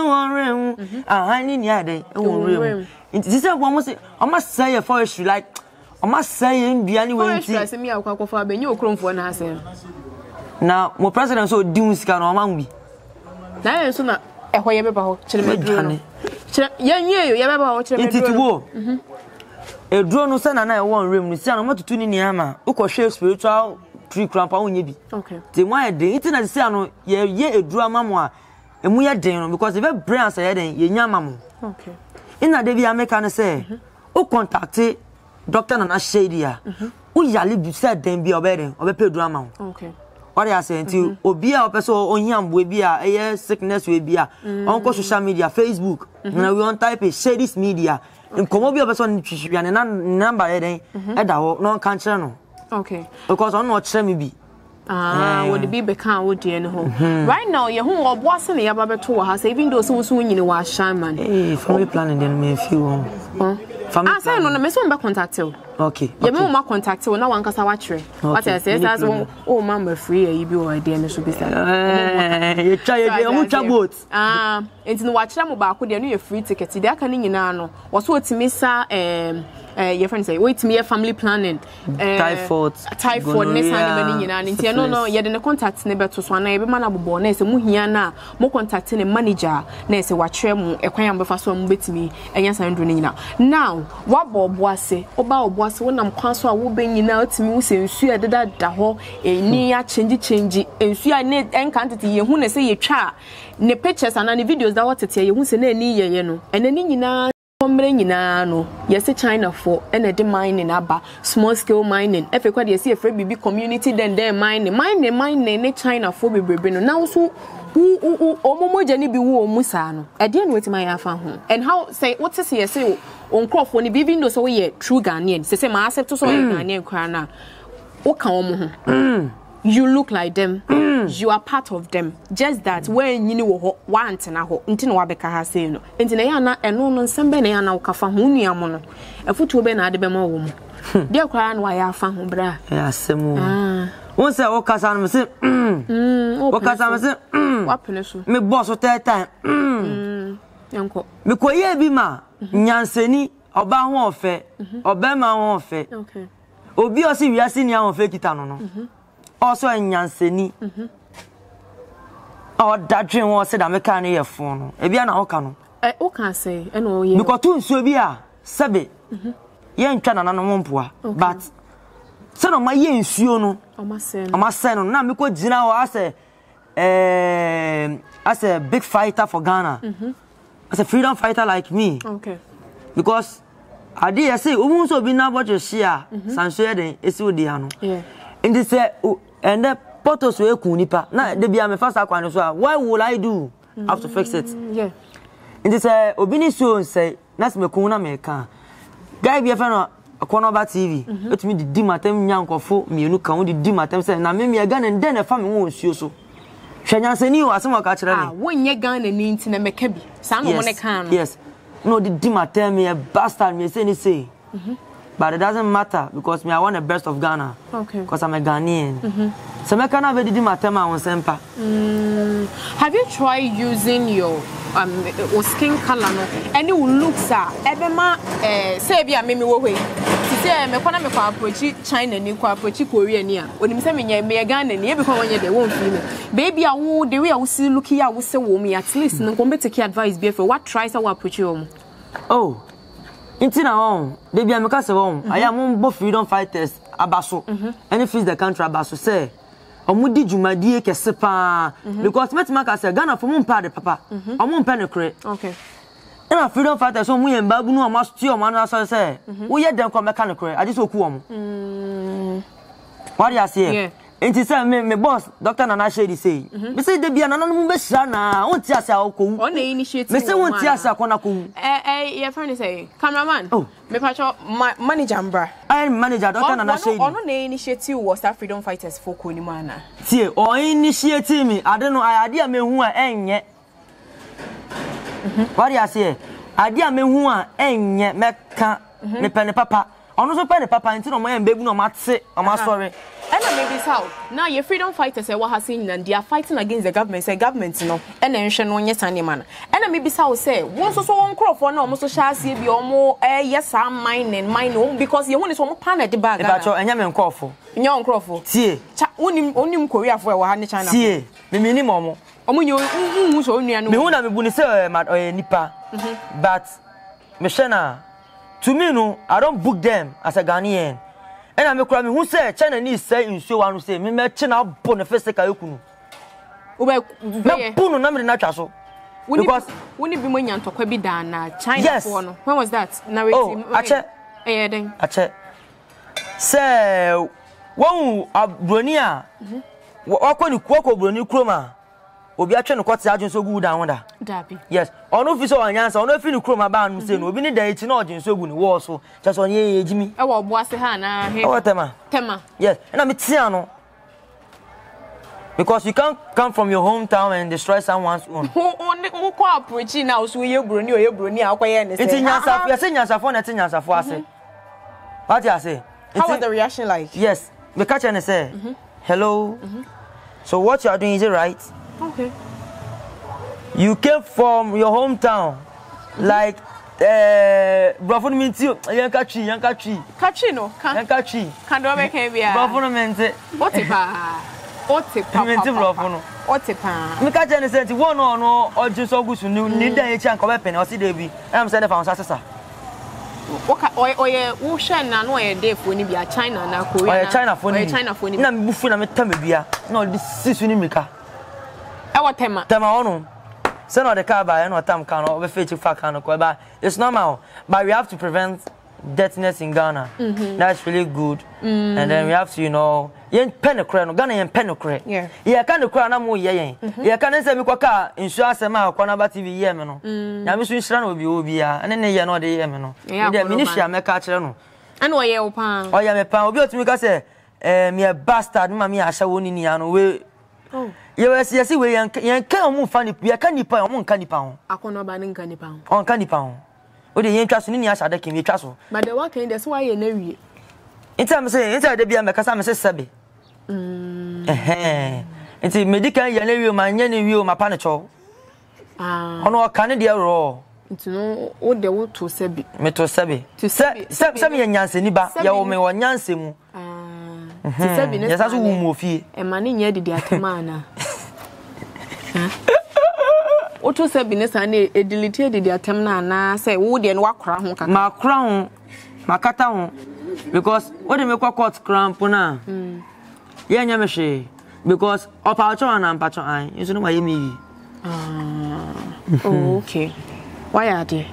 on. I need yade. On. This is almost I must say a forestry like I must say in Biani when you say me a kwakwa fa be nyo krom for na asem. Now, my president so dun sika no man bi. Na enso na ehoye beba ho kire medro no. Kire yenye ye beba ho kire medro. Itituwo. Edro no se na na e won rem no se na matutu ni niama. Ukɔhwe spiritual tree cramp awonye bi. Okay. Ti mo e de itina se ano ye edro amamo a emu ye den no because e be brain say den ye nya amamo. Okay. Ina David American say, "O contact Doctor Nana Shadia. O yali bi said dem bi obere, obepe drama." Okay. What I say until obi a opeso ohiam bo bi a eye sickness we bi a. Onko social media, Facebook, na we on type share this media. Nkomo bi opeso ni twihwia na number e den e da ho no kan kire no. Okay. Because on no kire me bi. Would be become would you know right now your home or Boston about 2 hours even though so soon you are shaman family planning then me few I say no me so contact you okay you more contact you now one cause watch what I say that's oh mama free you be already and should be said you try you want boat it's no watch them back with your free ticket they can you know was what me sir your friend say wait me family planning typhoid next time you know and you no you dey contact ne beto so na e be man abobo na say mu hia na mo contact ne manager na say watwe mu ekwan am befa so mu betimi enya san do ne nyina now wa bobo ase oba oboase wo nam kwan so a wo be nyina otimi wo se nsu adeda da ho eni a change ensu a ne encantity ye hu na say ye twa ne pictures and ne videos that what tete ye hu se na eni ye no enani nyina no, yes, China for energy mining, abba small scale mining. Every quarter, you see a free BB community, then they're mining, China for BB. Now, so Omo bi wo omusa no e de no wetima ya fa ho and how say what is here say onkrofo ni bi even though so we true Ghanaian say ma accept so Ghanaian kra na wo ka omo you look like them you are part of them just that when you know ho want na ho ntina wa beka ha say no ntina ya na eno no nsembe na ya na wo ka fa ho nuam no afutuo be na ade be ma wo mu de kra na wa ya fa ho bra ya asemu won say wo kasa no say wo kasa no say me boss o tata yanko me koye bi ma nyanseni oba ho ofe oba ma ho ofe okay obi o si wiase ni ahon fe kita no no also nyanseni o dadwen wo se da me kan ye fo no e bia na wo ka no e wo kan say e no ye because tun so bi a sebe ye ntwa nana no mpoa but se no ma ye nsuo no o ma se no na me ko jina wo ase as a big fighter for Ghana, as a freedom fighter like me, okay, because I did say, "Umu so be now what you share, sanshare is you diano." Yeah, and they say, and the potos we kunipa. Now they be a me first akwan so. Why would I do? I have to fix it. Yeah, and they say, "Obini so say, nas me kuna me kan." Guy be a fan of Konoba TV. Let me the dimatem nyango fo me no kanu the dimatem say na me me Ghana and then a family won sioso. Shenyanseni o asem wakachira ni. Ah, wonye Ghana ni nti na meka bi. Sa no woni kan no. Yes. No the dimatem me bastard me say ni say. But it doesn't matter because me I want the best of Ghana. Okay. Because I'm a Ghanaian. So me kana be dimatem a wonsempa. Have you tried using your skin color no? Any looks are ebema say bia me wo hwe. Ti say me kwana me kwa approach China ni kwa approach Korea ni a. Onim say me nya me Ghana ni e be kwa wonye de won feel me. Baby a wo the way a wo see look here wo say wo me at least no come take advice be for what tries our approach you. Oh. Intina on. Baby am ka say won. I am both freedom fighters abaso. Any fix the country abaso say. Omudi jumadi e kese pa because met make say Ghana for mun pa de papa. Omun pa ne kure. Okay. Na freedom fighters so mun yamba bunu o ma stio ma na so say. Wo ye den ko meka ne kure. Ade so ku om. What you say? Yeah. Enti say me boss Dr. Nana Shady say. Me say de bia nana no mun be sira na. Won ti asa akowu. On the initiative. Me say won ti asa akona kowu. Your friend say cameraman. Oh. Me patcho manager mbra. I manager Dr. Nana Shady. Ono na initiative was that freedom fighters for koni mana. Tie o initiative me. I don't know I ade me hu a enye. What you say? Ade me hu a enye meka me pene papa. Ono so pene papa nti no mo en bebu no ma tse o ma sorry. And I make this out. Now your freedom fighters say what has seen and they are fighting against the government. Say government no. And then she no yes any man. And I make this out say once so one crop for no most shall see be omo yes I'm mine and mine no because you want is omo pan at the bag. But your anya men crop for. Nya on crop for. Tie. Onim Korea for we han China. Tie. Me minim omo. Omo you hu so nua no. Me hu na me bu ni say nipa. But me shena to me no I don't book them as a Ghanaian. And I'm crying. Who said China needs say in so one who say, me China bonifest Kayukunu? Because when it be when you talk a bit down, China. When was that? Oh, I check. Say, one Abronia, what can you quack over new chroma? Will be a channel quite sergeant so good down under. Dappy. Yes, on officer and answer, on a few chroma bound, saying, we'll be in the day to know so good war so just on ye, Jimmy. Oh, was the Hannah, Tema. Yes, and I'm Tiano. Because you can't come from your hometown and destroy someone's own. Who cooperate now, so you brunio, you brunio, and it's in yourself, you're saying yourself on a thing yourself. What you say? How was the reaction like? Yes, the catcher and say, hello. So what you are doing is it right? Okay. You came from your hometown, like Bravo Mintu, Yankachi. Can't can be a Bravo Mente. Otipa. Make a sense, one or no, or just August, you need a chunk of weapon or CDB. I'm set up on Sassa. Oye, Ocean, and where they when you be a China now, China for you. I'm buffing a metamibia. No, this is Unimica. Our tema. Tema onu. Send out the car by no time can or fetch a fact can or by it's normal. But we have to prevent dirtiness in Ghana. That's really good. And then we have to, you know, but the one can that's why you know you. Inside the beer, because I'm Sabi. It's a medical yellow, my new, my panacho. On our Canada roll. It's no old the wood to Sabi. Meto Sabi. To Sabi, Sabi and Yancy, Niba, Yaome or Yansimu. Yes, that's a woman, and money near the Atamana. Oto sabiness and a deleted their terminal and I say, woody and walk crown, my catown. Because what do you call crown puna? Yanyamashi, because of our chon and patron, you know why me. Okay. Why are they?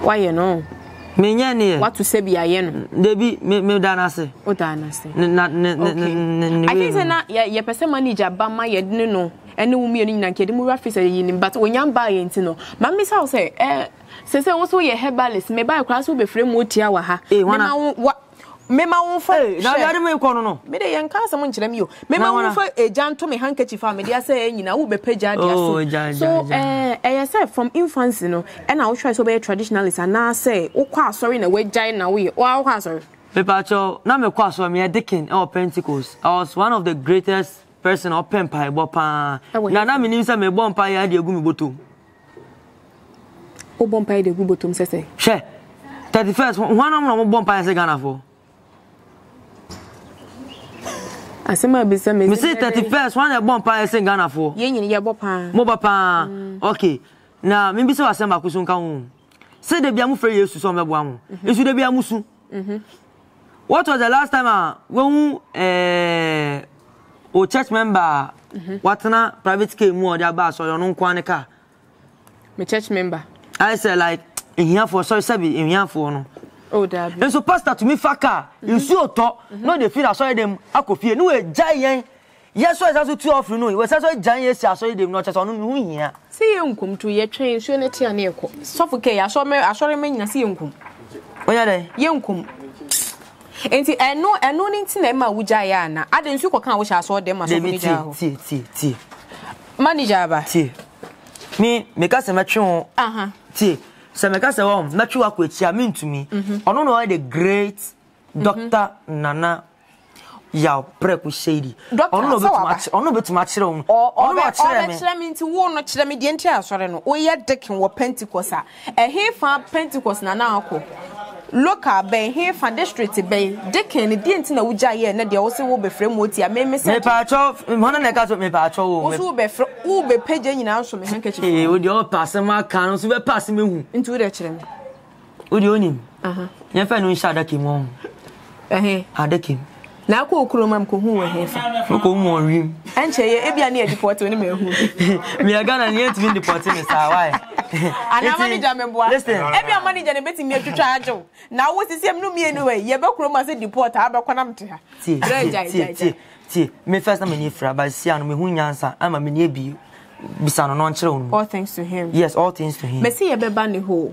Why you know? Menyani, what to say be I am? They be Medanase. What I say? I think that your person manager, but my didn't know. And no meaning like the Mura Fisher, but when young by it, no. Mammy's house, says also your hair ballast, may buy a class will be free Mutiawaha. Eh, one what? Mamma won't fail. Now, I don't know. May they uncast someone to them you. Mamma won't fail a Jan to me handkerchief family, I say, you know, be paid. So, I said from infancy, no, and I'll try to be a traditionalist and now say, oh, quass, sorry, in a way, giant, now we all hazard. Pepacho, Namma quass, or me Dickens or Pentacles. I was one of the greatest. Person or pen pie, bopa. Nana Minister may bomb pie the Gumibotum. Oh, bomb pie the Gubotum, says. She 31st, one of them bomb pie as a gunner for. I say, my business, Missy 31st, one of bomb pie as a gunner for. Yen, yabopa, mobapa. Okay, now maybe so I send my cousin come. Say the Biamu Freys to some of one. It should be a musu. What was the last time when O church member, what na private care more their bus or your non quanica? My church member. I said, like, in here for sorry, Sabi, in here for no. Oh, that. And so, Pastor to me, Faka, you see, or talk, no, they feel I saw them, I could feel no giant. Yes, I was too often, no, it was such a giant, I saw them not as on who here. See, uncle, to your train, soon at your near. Suffocate, I saw me, I saw remain, I see uncle. Where are they? Young. Enti eno eno nti na ma wuja ya na adensu kokan wo sha so dem aso wuja ho ti manager ba ti me ka se matwe ho ti se me ka se wo matwe wa ko ti ami ntumi ono no the great Dr. Nana ya preku shedi ono betu machire ho ono machire me nti wo no chire me de nti asore no wo ye dekin wo Pentecost a ehefa Pentecost Nana akọ local ben here for district ben dekin didn't na uja ye na de wo se wo be frem oti a me se me pacho hono na ka so me pacho wo be page nyina so me hankechi wo de o pass ma kan so be pass me hu nti wo de kire me wo de onim ye fa no insha adaki mo adaki na ko okromam ko hu wo hefa ko mo rim enche ye ebia na deport ni me hu me aga na ni enti deport ni sa why ana manager me boa ebia manager ne beti me atwatwa ajo na wo sisi em no me anyway ye be kroma se deport abakwana mte ha ti me first na me ni fra ba si anu me hu nyansa ama me ni ebi bisano no nkere wonu all thanks to him. Yes, all things to him. Me si ye be ba ne ho.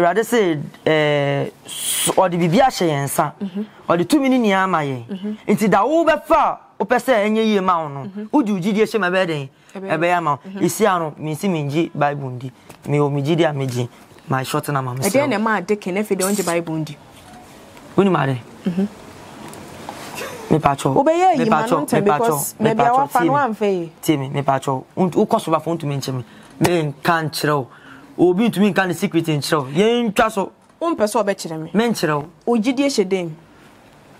rather say or the bibia she ensa. Or the 2 minutes ni ama ye. Inti da wo be fa o pese enye ye ma onu. Uju jidi she me be den. Ebe ya ma. Isi anu mi si minji Bible ndi. Me omijidi ameji my short na mama say na ma dekin e fe de onje Bible ndi woni ma re me pacho obeye yi ma no te because me be wa fa no anfe timi me pacho u koso ba fon to me nchemi me kan chiro obi ntumi kan secret nchiro ye ntwa so o mpeso obe chire me me nchiro ojidi e shedem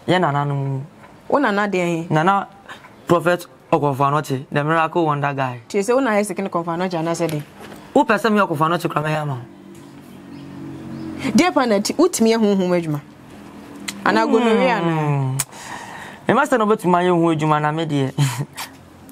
ye nana no o nana de nana prophet Okonfanochi the miracle wonder guy ti se o na he second Okonfanochi ana se de who person me Okonfanochi krama ya ma Dear Panati, Ut me home, Major. And I go to Rihanna. I must have not my own word, man. I made it.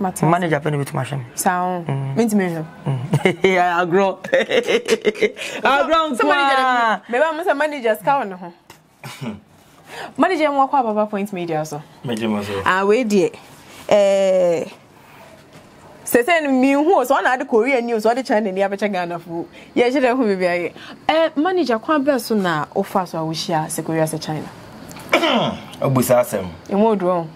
Manage up with my shame. Sound means measure. Yeah, I'll grow. I'll grow. Somebody, maybe I'm a manager's cow. Manager walk up about Point Media, so. Ah, wait, dear. Certain news on other Korean news or the China and the other Chagana food. Yes, I will be a manager. Quite persona or fast, I wish you are sekorease China. I was awesome. It won't wrong.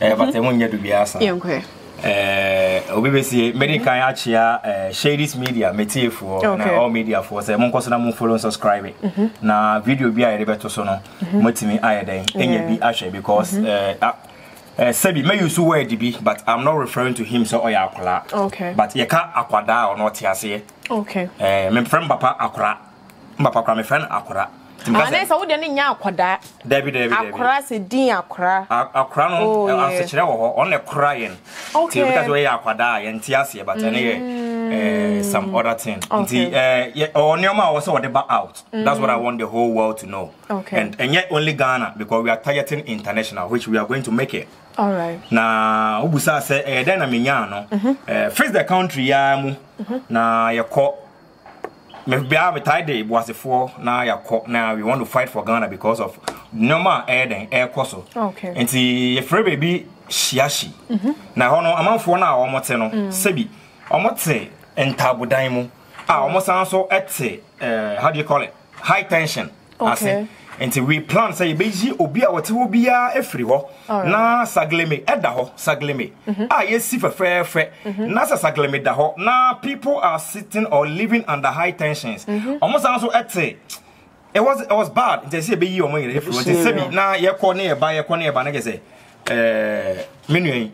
But I won't get to be asked. BBC, many Kayachia, Shadys Media, Mete for all media for the Moncosana follow and subscribe. Now, video be a Roberto Sono, Motimi Iodine, and be Asher because Sebi may use where to be, but I'm not referring to him so Oyakula. Okay, but Yaka Aquada or not Yase. Okay, my friend Papa Akura, Papa, my friend Akura. Unless I wouldn't yakwada. David, Akra said, dear cry. A crown on a crying. Okay, because we are quada and Tiasia, but anyway, some other thing. Or Nyoma was what about out. That's what I want the whole world to know. Okay, and yet only Ghana because we are targeting international, which we are going to make it. All right. Now, Ubusa said, then I mean, face the country, Yamu. Now, your court. Maybe I tied it was before now. Now we want to fight for Ghana because of no more air than air coso. Okay, and see if free baby shiashi. Now, I'm for now almost no sebi almost say and tabu daimo. I almost also at say, how do you call it? High tension. Okay, and we plan say beji obia what will be everywhere. Na sagleme edaho sagleme. Ah, yes, if a fair, nasa sagleme daho. Now people are sitting or living under high tensions. Almost also at say it was bad. They say be you among the everyone. They say na ye corner by a corner by say menu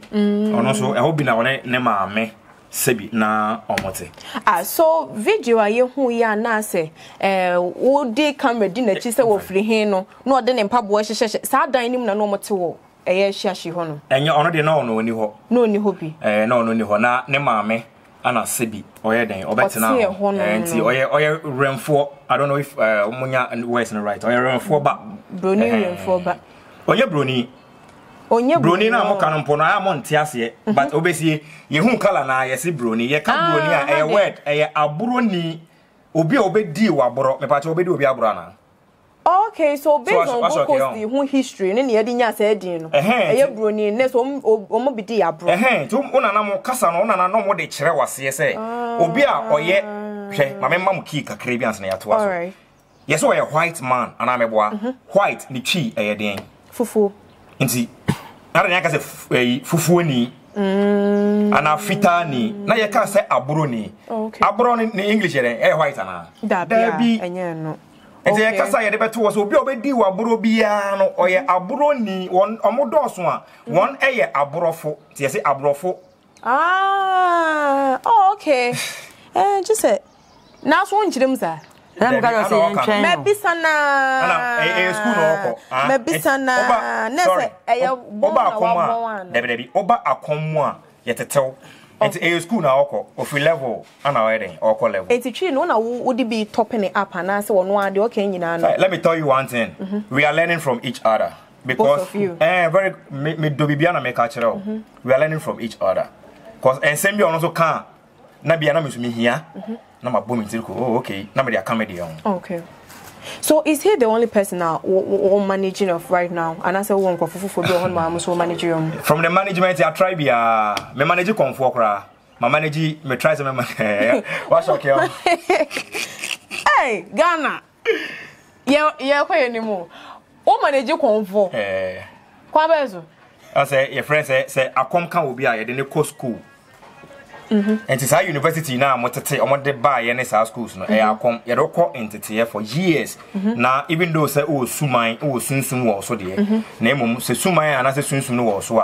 or also I hope in our nema me. Sebi na omote. Ah, so video aye hu ya na se wo de camera di na chi se wo free hin no na de ne mpaboa hyehye sa dan nim na no omote wo eye hyehye ho no enye ono de na ono oni ho na oni ho bi na ono ni ho na ne maame ana sebi oye den obetena enti oye renfo. I don't know if munya and where is the right oye renfo ba broni renfo ba oye broni. Brony na mokano mpo na monte ase but obesi ye hu kala na ye se brony ye ka brony a word e abroni obi a obedi wa boro mepache obedi obi abro na. Okay, so based on Goko's the whole history ne ye di nya se din no e brony ne so omo bidi abro to una na mo kasa no una na no mo de kire wase se obi a oye hwe ma memma mo ki kakra bi anse na yato aso yes oye white man ana meboa white ni chi e ye den fufu nti I don't know say fufuni, anafitani. Now you can't say abroni. Abroni in English, eh? White ana. Dabi. Anyano. Enti you can't say debe tuwa so bi obedi wa abrobiyano oye abroni one amudo swa one eye abrofo. Enti you say abrofo. Ah. Oh, okay. Eh, just say. Now so unchidemza. Maybe sana. Maybe sana. Sorry. Oba akomwa. Yetetel. Enti e school na okọ. Ofi level ana wedding okọ level. Enti tree no na wodi be topping it up and say wono ade okọ nyina na. Let me tell you one thing. We are learning from each other because very me do bibia na me ka kire. We are learning from each other. Cause ensemble also can na bia na me so me hia. No, my boom is okay. Nobody are comedy on. Okay. So is he the only person now managing of right now? And I said, won't go for the one man so managing. From the management, I try be a manager conform. My manager may try to manage. What's okay? Hey, Ghana. Yeah, quite anymore. Oh, manager conform. Eh, I say, your friend say, I come can will be a didn't go school. And it's our university now, Motete, or they buy NSR schools, no, Aircom, Yeroko entity for years. Now, even though say, oh, Sumai, oh, Sunsun was so dear, Nemo, Sumai, and as a Sunsun was so.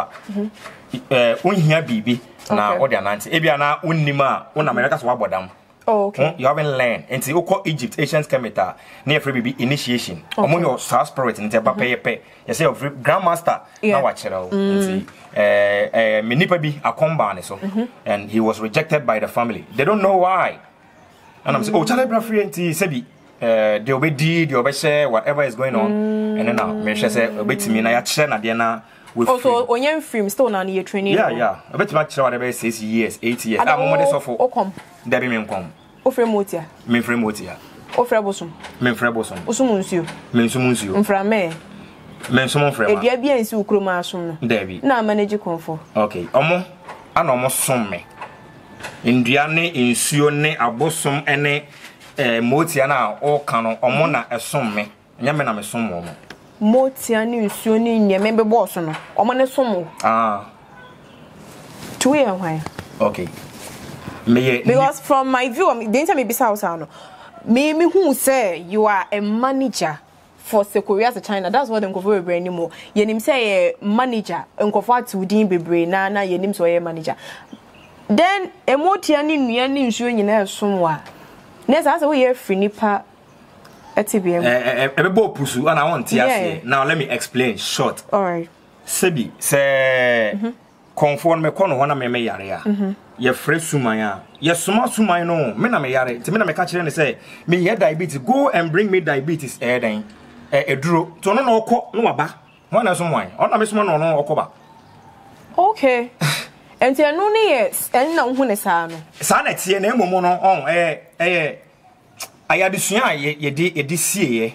Here, Bibi, now, or the Nancy, Ebiana, Unima, on America's Wabadam. Oh, okay. You haven't learned. And you call Egypt, Asians came at near free initiation. Among your South Spirit and Tapa Pay, you say of Grandmaster, now watch it all. Minipabi, a combine, so and he was rejected by the family. They don't know why. And I'm saying, oh, Chalabra free and Sebi, they obey deed, they obey share, whatever is going on. And then now, Mesha said, obey to me, and I had Shana Diana. Also, on your film, still on your training. Yeah, yeah. I bet much rather 6 years, 8 years. I'm almost off. Oh, come. Debbie Mimcom. Offer Motia. Mimfrey Motia. Offer Bosom. Mimfrey Bosom. Usumunsu. Mensumunsu. Mframe. Mensumframe. A Gabby and Sucrumasum. Debbie. Now manage your comfort. Okay. Omo. An almost some. Indiane, insuone, a bosom, any motia now, or canon, or mona, a somme. Yamena, a somme. Motiani Suni Yemembe Boson, Omanesumo. Ah, 2 year why? Okay, because from my view, I didn't be South. Maybe who say you are a manager for Sekorease China, that's what I'm going to be anymore. Your name say manager, and Kofa to Dean Bibri, Nana, your name's a manager. Then a motiani Niani Suni Yemsumwa. Next, as we hear Finipa. Pusu and I want to now let me explain short. All right. Sebi say conform kono wana me yarea. Ye fresh sumaya. Ye suma sumaya no. Me na me yare. Te me na me catch and say me ye diabetes. Go and bring me diabetes air then. A draw. So no oko no aba. Wana sumaya. Ona me suma no okoba. Okay. And te no ne yes. And na unhune sa no. Sa na tie na emomo no on I had this year,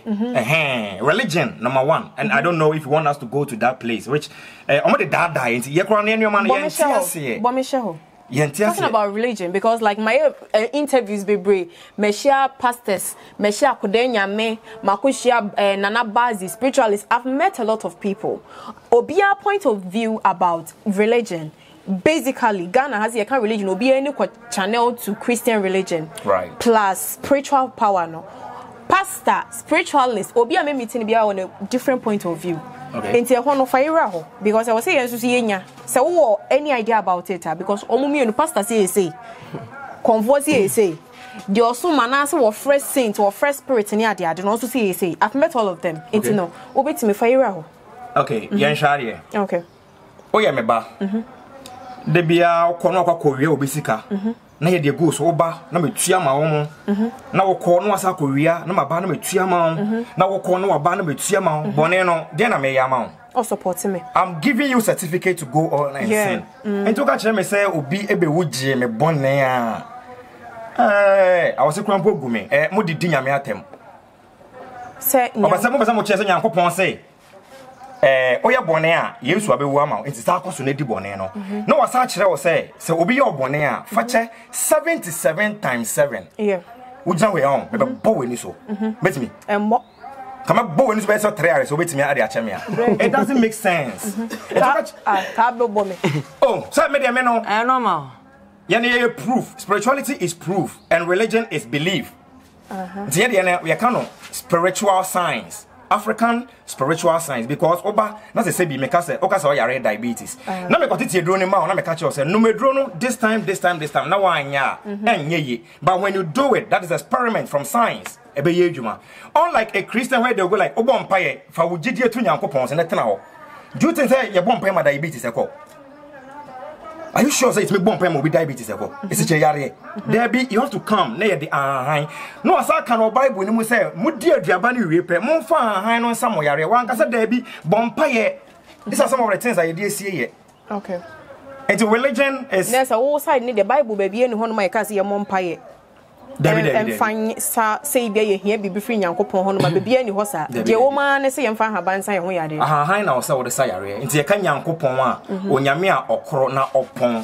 religion number one, and I don't know if you want us to go to that place. Which, I'm not the dad dying. You're crying, your man. You're talking about religion because, like my interviews, baby, Meshia pastors, Meshia Kudenya me, Makushia Nana Bazi, spiritualists. I've met a lot of people. Obia point of view about religion. Basically, Ghana has a kind of religion, will be any channel to Christian religion, right? Plus spiritual power, no pastor, spiritualist, or be a meeting on a different point of view. Okay, because I was saying, so any idea about it? Because Omumi and pastor say, converse say, they also manas or fresh saints or fresh spirits in the idea. They also say, I've met all of them. It's no, obey to me fire. Okay, Yanshari, okay, oh, yeah, me ba. The Bia Konoka Korea Obisika. Nay, the goose Oba, no Tiama. Now Kono South Korea, no Banam Tiama. Now Kono Banam Tiama, Boneno, then I may amount. Oh, support me. I'm giving you certificate to go on and sing. And to catch him, say, Obi Ebewuji, me Bonea. I was a crumple gummy, a moody dinner me at him. Say, but some of us are chasing your coupon say. Oya Bonea, you swab a woman, it's Sarcos Nedi Boneno. No, as such, I will say, so will be your Bonea, Fatcher 77 times 7. Yeah, would you on, but a bow in so. Bet me, and what come up bow in space or 3 hours, wait me at the Achamia. It doesn't make sense. Oh, so made a meno, I know. Yanni, proof. Spirituality is proof, and religion is belief. We are spiritual science. African spiritual science because Oba, not a sebi make us okay diabetes. Now me got it drone now me catch yourself. No me drone this time. Now ye. But when you do it, that is experiment from science. Ebe ye juma. Unlike a Christian where they go like Oba umpaye fa wujidie tu nyankopon se netina ho. Do you think say ye bompa ma diabetes eko? Are you sure say it's me bompa mo be diabetes eko? It's che yare. There be you have to come na ye the no asa kan o Bible ni mu say mu di aduaba ni we pe mo fa ahan no sam yare wan ka say there be bompa ye. These are some of the things that you dey see here. Okay. And the religion is yes, all side ni the Bible be be ni ho no ma ka say ye bompa ye. David fine say be ye hia bibi firi Nyankopon ho no ma be be ni ho sa. Je wo ma ne say ye mfa haban san ye ho yare. Ahan na o say wo de say yare. Nti ye ka Nyankopon a onyame a okro na opon.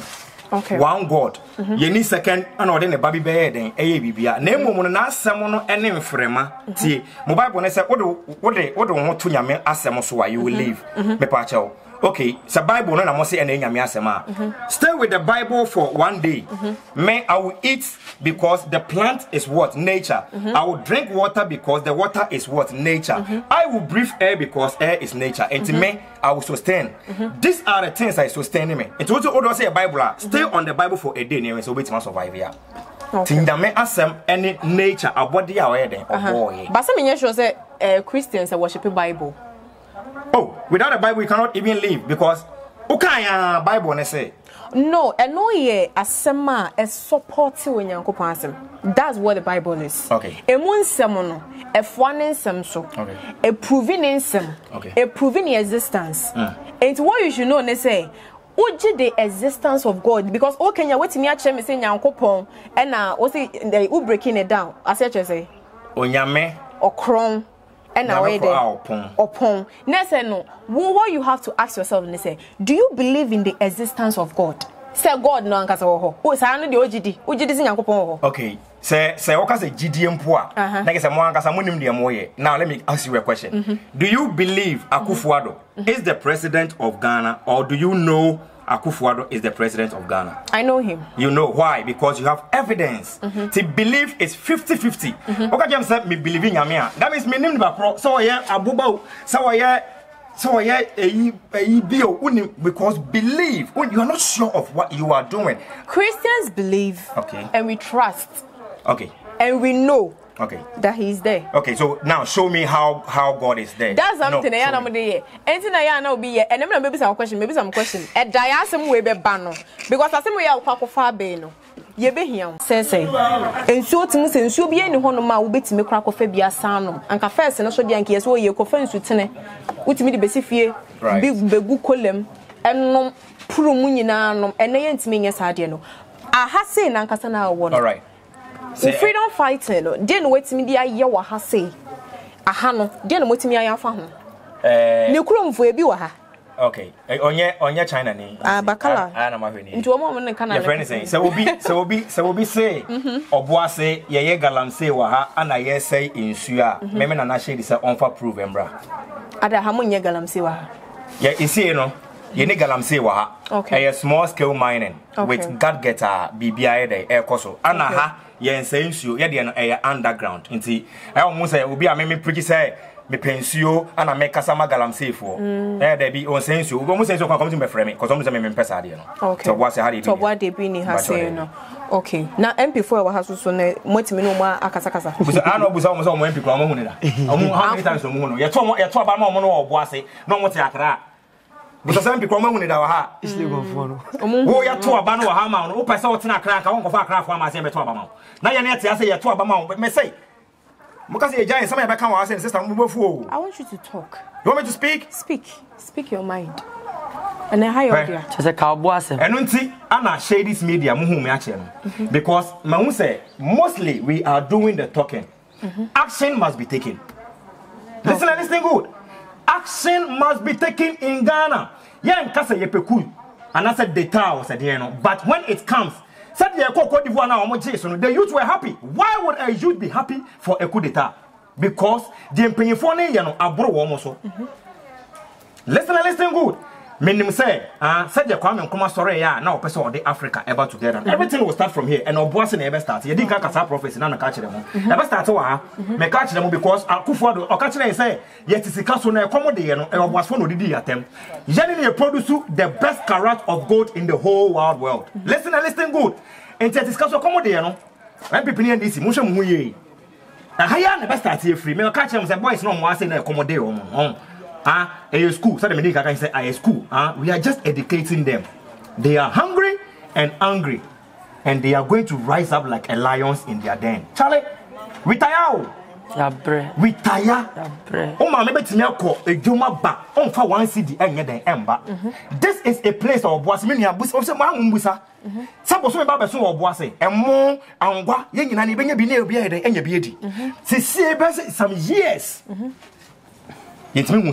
Okay. One God. You need second and ordain a baby bear then a bibia. Name woman na someone any frema. T mobile bonus what do what they what don't want to your men as some so you will leave. Me pacho. Okay, so Bible no na mo say ene nyame asema. Stay with the Bible for one day. Man, I will eat because the plant is what? Nature. I will drink water because the water is what? Nature. I will breathe air because air is nature. And me, I will sustain. These are the things I sustain me. It also say a Bible. Stay on the Bible for a day anyway, so wait man survive here. Tinda me asem any nature about the away then boy. But some in show say Christians are worshiping Bible. Oh, without a Bible, we cannot even live because Ukaya Bible ne say. No, and no ye asema a supportive when you come. That's what the Bible is. Okay. A moon semono, a fwanning semso, a proving in sem, a proving existence. It's what you should know, they say. Uji the existence of God because all Kenya waiting me at Chem is saying Yankopon and now they will breaking it down. I said, Onyame or Kron. And now, upon no, what you have to ask yourself, and say, do you believe in the existence of God? Say God, no, okay, say, now let me ask you a question. Do you believe Akufo Addo is the president of Ghana, or do you know Akufo Addo is the president of Ghana? I know him. You know why? Because you have evidence. To believe is 50-50. Okay, James said me believing Yamia. That means me name pro. So yeah, Abubo. So yeah, because believe when you are not sure of what you are doing. Christians believe. Okay. And we trust. Okay. And we know. Okay. That he is there. Okay, so now show me how God is there. That's something I am there. Anything I know be here. And I'm maybe some question, And Diane some way be bano because as some way I will far be no. Ye be here. Sensei. And so things and so be any one ma will be to make crack of Fabia Sano. And Cafes and also the Yankee as well. Your conference with Tene. Which me the Bessifier. Right. Big Begucolem. And no Prumunyanum. And they ain't mean as I know. I have seen Ancasana one. All right. Freedom fighting, then wait me the idea what I say. Ahano, then wait me I am from. Nukrum for a biwa. Okay, on your China name. Bacala, I am having into a moment and can't have anything. So will be say, Oboa say, Yea Galam say, Waha, and I yes say in Sua, Memen and Ashe is a unfair proof, Embra. At a Hamunya Galam Siwa. Yeah, you see, you know. Yenigalam sewa. Okay. A small scale mining with God getter BBI de air coso. Anaha ye insensio ye de air underground. Inti I almost say will be a meme pretty say me pensio and I make Kasama Galam sefo. Eh there be on sensio. Almost sense you can come to my frame because almost a meme pesadio. Okay. So what's how it what they been has no. Okay. Now MP4 wa has so na motimino ma akasakasa. Because I know busa almost MP kwa mo hunida. How many times mo huno? Ye to ba mo no oboase no mo te akra. But some people come with our heart. It's legal for no. Oh, you're two about no hammer. Oh, I saw crack. I won't go for a craft for my same about. Now you're not say you're two about, but may say. Because a giant, somebody back out and says, I want you to talk. You want me to speak? Speak your mind. And a high idea. Just a cowboy. And don't see, Anna shade this media, because Mahuse, mostly we are doing the talking. Action must be taken. Listen good. Action must be taken in Ghana. Yeah, Kasa Yepeku, and I said the tower said, you know, but when it comes, said the youth were happy. Why would a youth be happy for a coup d'etat? Because the Empenifone, you know, Abro Womoso. Listen good. Menim say, said the Kwame Nkrumah story, yeah, now person of the Africa ever together. Everything will start from here, and Obuasi never starts. You didn't catch our prophets, and I catch them. Never start to catch them because Akufo or catch them say, yes, it's a castle and accommodate, and Obuasi did at them. Generally, produce the best carat of gold in the whole wide world. Listen good. And it is castle accommodate, and people in this emotion, we are never start here free. May catch them as a boy is no more saying accommodate. A school. So the can say a school. We are just educating them. They are hungry and angry, and they are going to rise up like a lions in their den. Charlie, retire. Retire. Oh my, maybe it's not called a Juma back. On for one city and get the ember. This is a place of Boasminia Bus of Samusa. Some of them are so Boase, and more and what you can even be near the end of beauty. See, some years. Okay. And this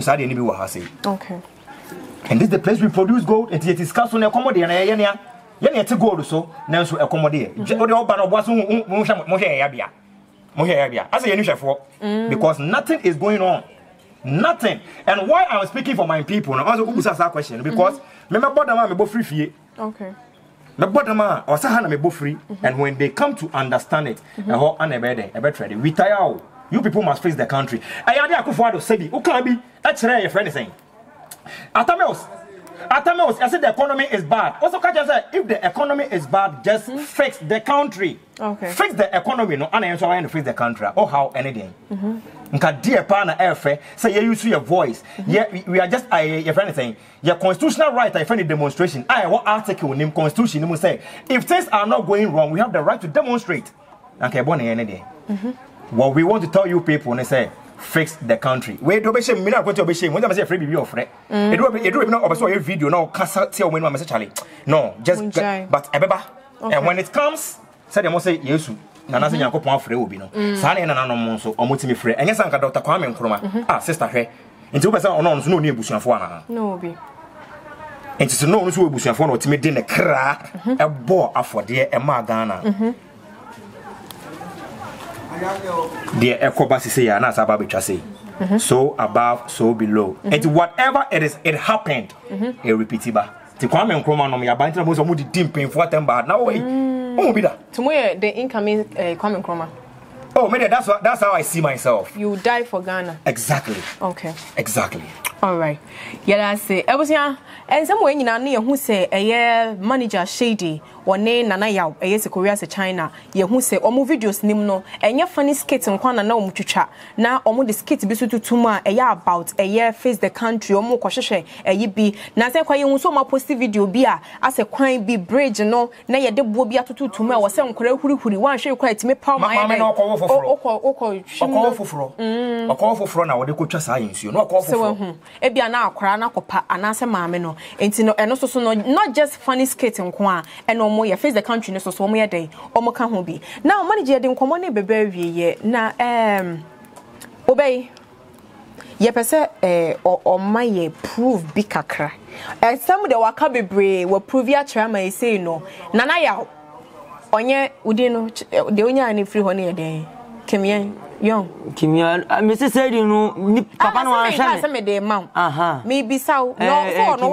is the place we produce gold, and it is castle and accommodate. To go so, now so accommodate. Because nothing is going on. Nothing. And why I'm speaking for my people, I also ask that question because remember, I'm both free. Okay. The bottom man, or Sahana may be free, and when they come to understand it, and how unabed, we tire out. You people must face the country. I had Akufo Addo said, Okabi, that's rare if anything. Atamos, I said the economy is bad. Also, Kaja said, if the economy is bad, just fix the country. Okay. Fix the economy, no, and I to fix the country. Oh, how anything. Dear Pana Airfare, say you use your voice. Yeah, we are just, if anything, your constitutional right, if any demonstration, I will article name constitution, will say, if things are not going wrong, we have the right to demonstrate. Okay, Bonnie, anything. What we want to tell you people, and they say, fix the country. We do be shame. We not going to be shame. When I say free, be off, right? It do be not. Obviously, your video now can't see when my message Charlie. No, just but ebeba. And when it comes, say they must say Yesu. Nana say yanko pon free obi no. Sa na nana no monso omuti me free. Enye sanka Dr. Kwame Nkrumah. Ah, sister hwe. Nti we say ono nso no ni ebusuafo ana. No obi. Nti so no nso ebusuafo na otime de ne kra ebo afode e ma Ghana. The Ecobas say, and as above it, I say, so above, so below. And whatever it is, it happened. A repeatable. The Kwame Nkrumah no me abandon was a moody dimping for them, but now wait. Oh, be that. To where the incoming Kwame Nkrumah. Oh, maybe that's how I see myself. You die for Ghana. Exactly. Okay. Exactly. All right. Yeah, that's it. I was here, and somewhere in our near who say a manager shady or name Nana sekorease China. Ye who say or more videos nimno and your funny skits and kwana no mutucha. Now or more the skits be so to ma a year about a year face the country or more kwashe a ye be. Now say kwa you so my posted video beer as a crime be bridge no na ye de bobia to me or some kore huri one share quite to me power my Okofofro na wo de kwatwa saa yensu no okofofro e bia na akora na kopa anase maame no enti no eno so no not just funny skate nko a eno mo ye face the country no so so mo ye dey omoka ho bi na o manager de nkomo ne bebe awie ye na obey ye pese o maye prove bi kakra e some de waka bebre we prove ya kra ma say no na na ya onye udi no de onya ni free ho ne ye dey Kimian, young Kimian, Mrs. Said, you know, Papa, no, maybe so. No one, or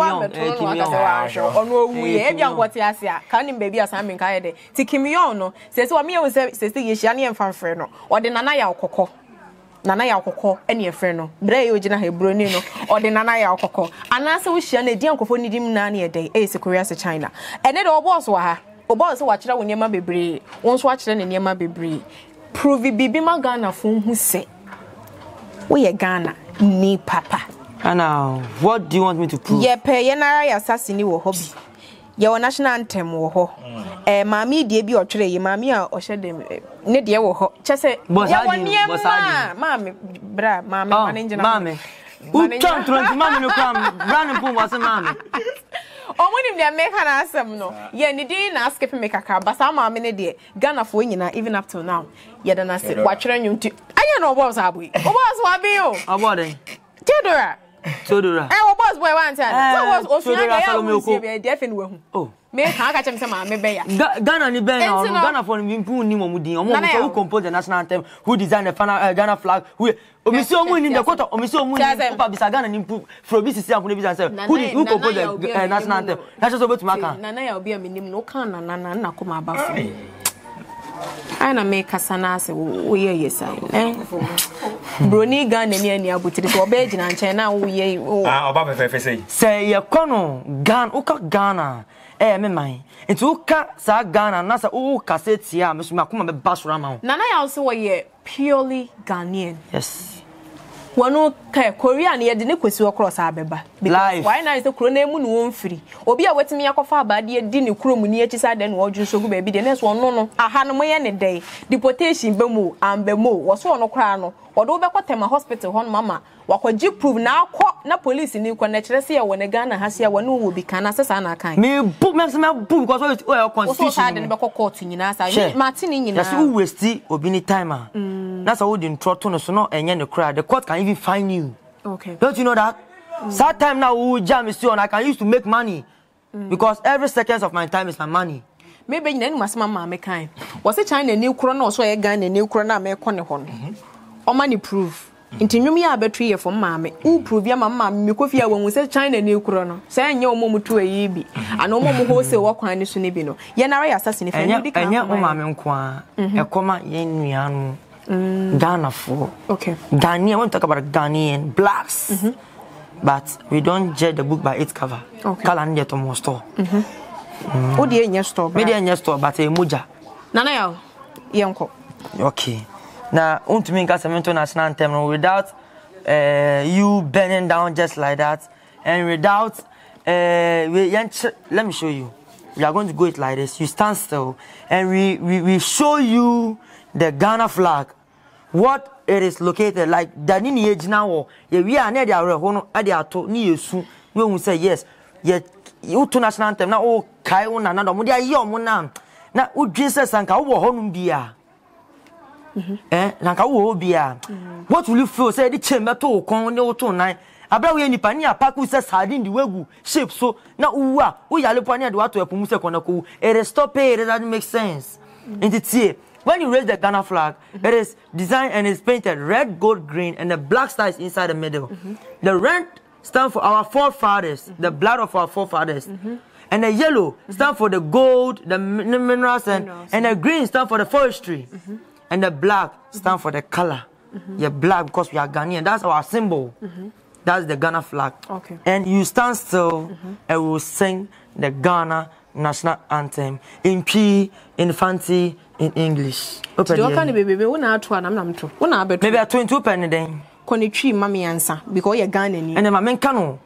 no, we have young what Yasia, canning baby as I'm in Kaide. Tikimiono says, what me was says the Yishani and Fanfreno, or the Nanaya Coco, any Freno, Breogena Hebronino, or the Nanaya Coco. And as we shall a dear Cofoni Dimnani a day, a sekorease China. And it all was why. Obos watch that when Yama be bree, once watch then in Yama be bree. Prove bibi ma Ghana phone who say we are Ghana ni papa. And now, what do you want me to prove? Ye pe ye na ya sasini wo hobby. Ye wo national anthem wo ho. Mami die bi otwere ye mami a ohye dem ne die wo ho. Chese ye ma mami bra mami manenje na. Mami. U twa twa mami no come run pum was mami. Omonim dey make an asem no. Ye ne dey na skip make akara but am mami ne dey Ghana for nyina even up till now. Ye dey na say kwatwere nwunti. Anya no boss abui. Boss wa bi o. Abode. Todora. Eh wo boss boy want an. So boss o sunya ya o se be dey afen we hu. Oh. Me kan ka chem say ma me be ya. Ghana ni be na Ghana for mpu ni mo mudi. Omo who compose the national anthem, who design the Ghana flag, who Omisi omu ni the quarter, Omisi omu ni papa bisagana ni from BCC and Funebisa self. Who compose the national anthem? That's just about to make. Nana ya obi aminim no kan nana na ko ma ba fun. I na make kasana say wo ye yesa. Broni Ghana ni ani abutiri ko be jina nche na wo ye o. Ah oba be fe say. Say ye kono Ghana, o ka Ghana. Eh me mai. Nti o ka sa Ghana na sa o ka setia me so makoma be basura ma ho. Nana ya also wo ye purely Ghanaian. Yes. Wano ka Korea na ye de ne kwesi wo cross abeba. Because why na say kro na emu no mfiri. Obi a wetime yakofa abade ye di ne kro mu ni akisa de no odwun so go ba bi de na so no no. Aha no mo ye ne dey. Deportation be mu am be mu. Wo so no kra no. Odo be kwatema hospital hon mama. Wakwaji prove na akọ na police ni kwa na kire se ye wo ne Ghana ha se ye wo no wo bi kan na se sa na kan. Me bu me se me bu because o your constitution. O so sa de ne be court nyina sa. Martin nyina. Na se wo waste obi ni time ah. That's how they trot on us. No, and you cry. The court can even fine you. Okay. Don't you know that? Sad time now. We jam is on. I can use to make money because every second of my time is my money. Maybe you know my mama make kind. Was it China new corona or so? Again, a new corona make corner on. Or money proof. Intinyumi abetri ye for mame. U prove ya mama mikofia when we say China new corona. Say no momu to a yibi. And no momu hose walk on the sunibino. Yanari assassin if any mamma qua a coma yen yanu Ghana for. Okay. Dani, I won't talk about Ghanaian blacks. But we don't judge the book by its cover. Okay. Calendar to more store. Oh dear in your store. Media in your store, but a muja. Nana Yanko. Okay. Now, I want to make a national anthem without you burning down just like that, and without let me show you. We are going to go it like this. You stand still, and we show you the Ghana flag, what it is located. Like Danini Ejinawo, we are near the Arehono, Adiato, Niusu. When we say yes, yet you to national anthem now. Oh, Kaiona, Nana, Mudia, Yomuna. Now, Jesus and Kawo Honubia. What will you feel? Say the chamber to con no to nine. About any pania paku says hiding the wegu shape so now we are lupania do what to a pumusa conaco. It is stop it doesn't make sense. And it's here when you raise the Ghana flag, it is designed and is painted red, gold, green, and the black star is inside the middle. The red stands for our forefathers, the blood of our forefathers. And the yellow stands for the gold, the minerals, and the green stands for the forestry. And the black stands for the color. Yeah, black because we are Ghanaian. That's our symbol. That's the Ghana flag. Okay. And you stand still and we will sing the Ghana national anthem in P, in Fancy, in English. Maybe I 22 penny then. Konichi mami answer because you're Ghanaian. And then my kanu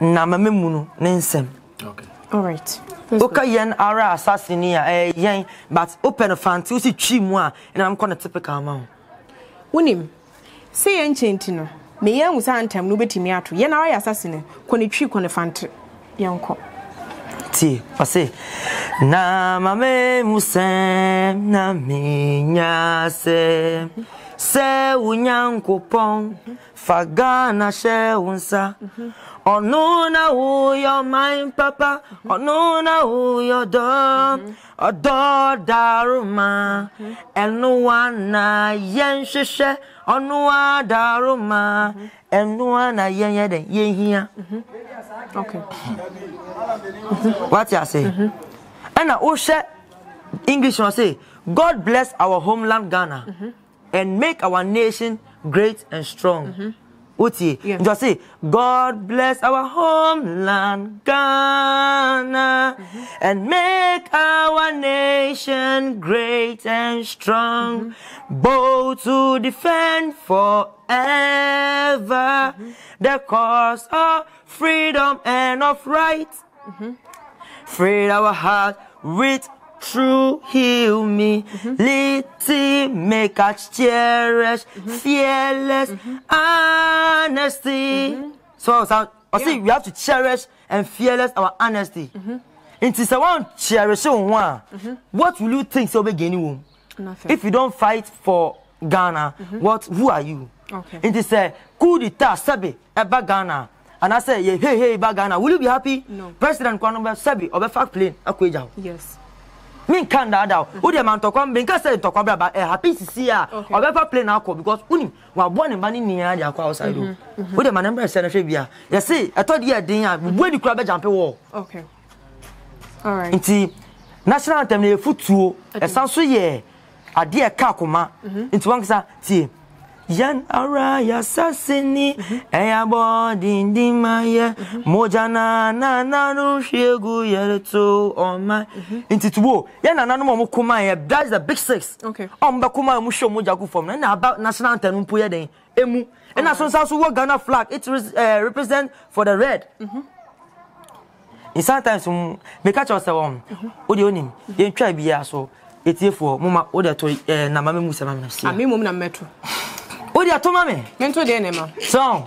na mame munu nensem. Okay. All right. Okay, yen ara assassinia, yen, but open a fan to see 3 months, and I'm gonna typical man. Winim, say enchantino, me young was antem, nobody me out, yen ara assassin, conichi conifant, young cop. Tea, passe. Na mame musem, na minya se, se unyan coupon, fagana share unsa. Oh no, now who your mind, Papa? Oh no, now who your dog? Oh, dog, daruma. And no one, na yen sheshe. Oh no, daruma. And no one, na yen yede yen here. Okay. What you say? And I also English will say, God bless our homeland Ghana and make our nation great and strong. Uti, just say, God bless our homeland, Ghana, and make our nation great and strong, both to defend forever the cause of freedom and of right. Free our heart with true humility, make us cherish fearless honesty. So I see we have to cherish and fearless our honesty. It is someone cherishing one. What will you think so beginning? Nothing. If you don't fight for Ghana, who are you? Okay. It is a coup d'etat sabi about Ghana. And I say, hey, hey, Ghana, will you be happy? No. President Kwanumba sabi or fact plane akwejao. Yes. Min kanda daw. Udi amanto kwa mbinka se to kwa ba happy sisi ya. Obeba play na ko because uni wa born mani niya dia kwa outside do. Udi manemba se na hwe bia. You see, I thought dia din ya, we di kura be jampe wo. Okay. All right. Inti national anthem na futuo. E san so ye ade e ka akoma. Inti wan kisa tie. Yan ara ya sasini eyabo dindimaya mojana na na no shegu yerto oma intituo yan na no mo kuma ya that's the big six. Okay. Omba kuma mo show mo jagu form na about national anthem mpo ye den emu na so so wo Ghana flag it represent for the red. In sometimes me catch us one odi onim yen twa bia so etiefo mama odi to na mama musa mama si ami mom na metro. Odi atoma me mento de nema so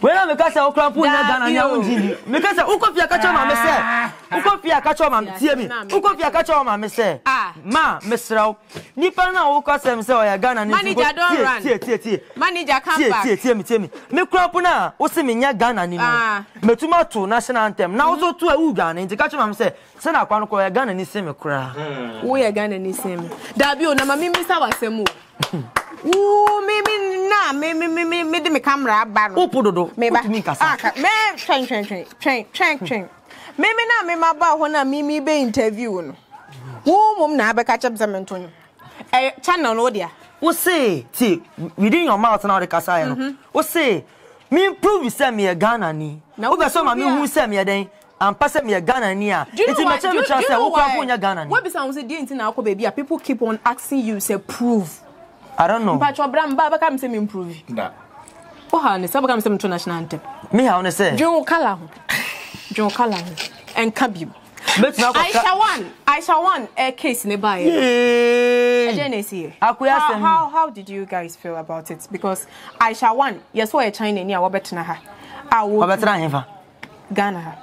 wela me kasa okrampu nya Ghana nya onjili me kasa ukofia kacho ma me se ukofia kacho ma tie mi ukofia kacho ma me se ma mesraw nipa na ukasem se oya Ghana ne tie manager come back tie mi me krampu na usi me nya Ghana ni mu metuma to national anthem na uzo to e u Ghana nti kacho ma me se se na kwanu ko ya Ghana ni se me kura wo ya Ghana ni se me da bi o na ma mi mi sa wasem o. Ooh, maybe na na me de me camera ba no. Opododo. Me ba. Me train. Me na me ma ba ho na me be interview no. Wo mum na be catch up some nton. Eh channel no dia. Wo say ti within your mouth na the kasai no. Wo say me prove say me Ghana ni. Wo be so ma me hu say me den. And pass me a Ghana near. Do you know why? Do you know why? People keep on asking you, say, prove. I don't know. But your brand, Baba, come say me improve. Nah. Oh, honey, Baba, come say me international anthem. Me, I want to say. John Kalam, and Kabi. I shall want a case nearby. Yeah. How did you guys feel about it? Because I shall want. Yes, why China near Wabetna? I will. Ghana.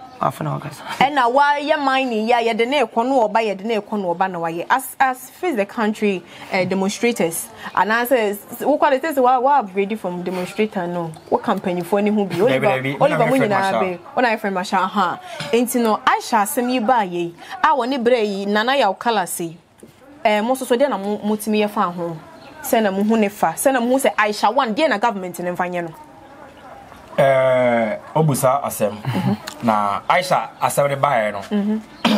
And now, why you're mining, yeah, the name Kono by the name Kono Banaway as face the country demonstrators. And I says, what quality is what ready from demonstrator? No, what company for any who be Oliver Winning? I friend Masha, huh? Ain't no, I shall send you by ye. I want a bray, Nana Kalasi. Most so then I'm Mutimia farm home. Send a Muhunefa, send a Muse. I shall want Diana government in Vanyano. Obusa asem na Aisha asem de bae no.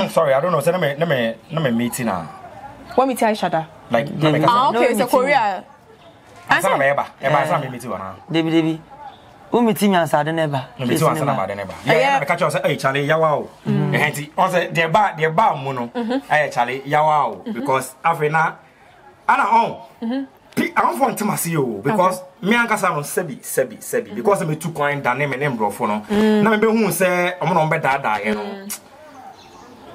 Sorry, I don't know. Say na me meeting na. What meeting Aisha da? Like na me. Ah okay, so Korea. Asem na eba. Eba asem me meeting wana. Debi. O meeting me ansa de neba. Meeting ansa na ba de neba. Yeah, na catch you say eh Charlie yawa o. Ehenti, on say de ba mu no. Eh Charlie yawa o because Afrina ana on. I don't want to see you because me and Cassano sebi because I'm a 2 coin that name and embryo for no. Maybe who say I'm not better that you know.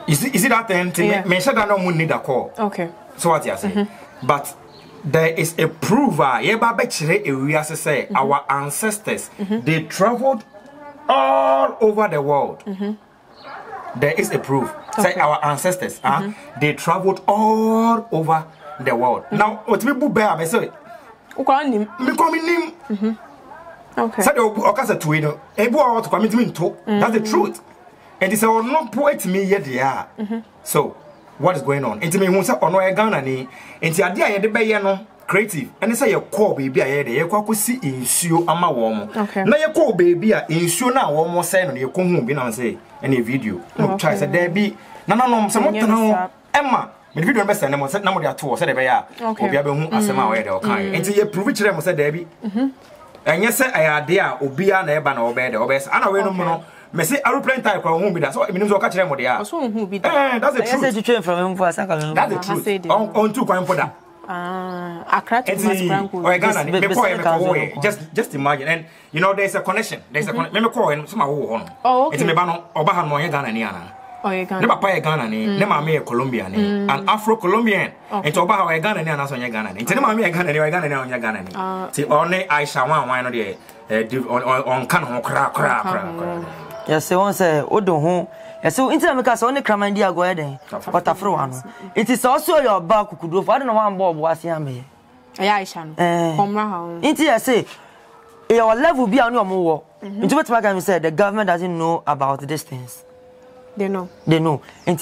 Is it that thing? Me said I don't need a call. Okay. So what you say? But there is a prover. We as say our ancestors they traveled all over the world. There is a proof. Say our ancestors they traveled all over. The world now, what we bear, I say, Ukanim, becoming him. Okay, said Okasa Twitter, a boy to commit me to. That's the truth, and it's all no poet me yet. Yeah, so what is going on? It's me who said, oh, no, I got any, and the idea of the Bayano creative, and they say your core baby, I had a cock see in shoe on my warm. Okay, now your core baby, I ensure now one more sign on your come home, and say any video. No, try, said there be no, someone Emma. But if you don't understand them, said number two, said they are. Okay, we have been as a way they okay. Until you prove it to them, said Debbie. And yes, I are there, Obia, Neban, Obey, the Obes, and I will know. Messi, I will play time for whom be that. So it means I'll catch them with the air. That's the truth. That's the truth from him for a second. That's the truth. On 2 coin for that. I cracked it. Just imagine. And you know, there's a connection. There's a connection. Let me call and some on. Oh, okay. It's Meban, Obahan, Moyagan, and Yana. Never pay Ghana, never me a Colombian, an Afro-Colombian, and to buy a Ghana and us on your Ghana. It's never me a Ghana, you're Ghana on your Ghana. See, only I shall want wine on the on Canon crap. Yes, so on say, Odo, and so intermicas only Cramandia Guardian, but Afro. It is also your bark could do for I don't know one bob was yammy. I shall. Inti, I say, your level be on your more. Into what my guy said, the government doesn't know about these things. They know. Until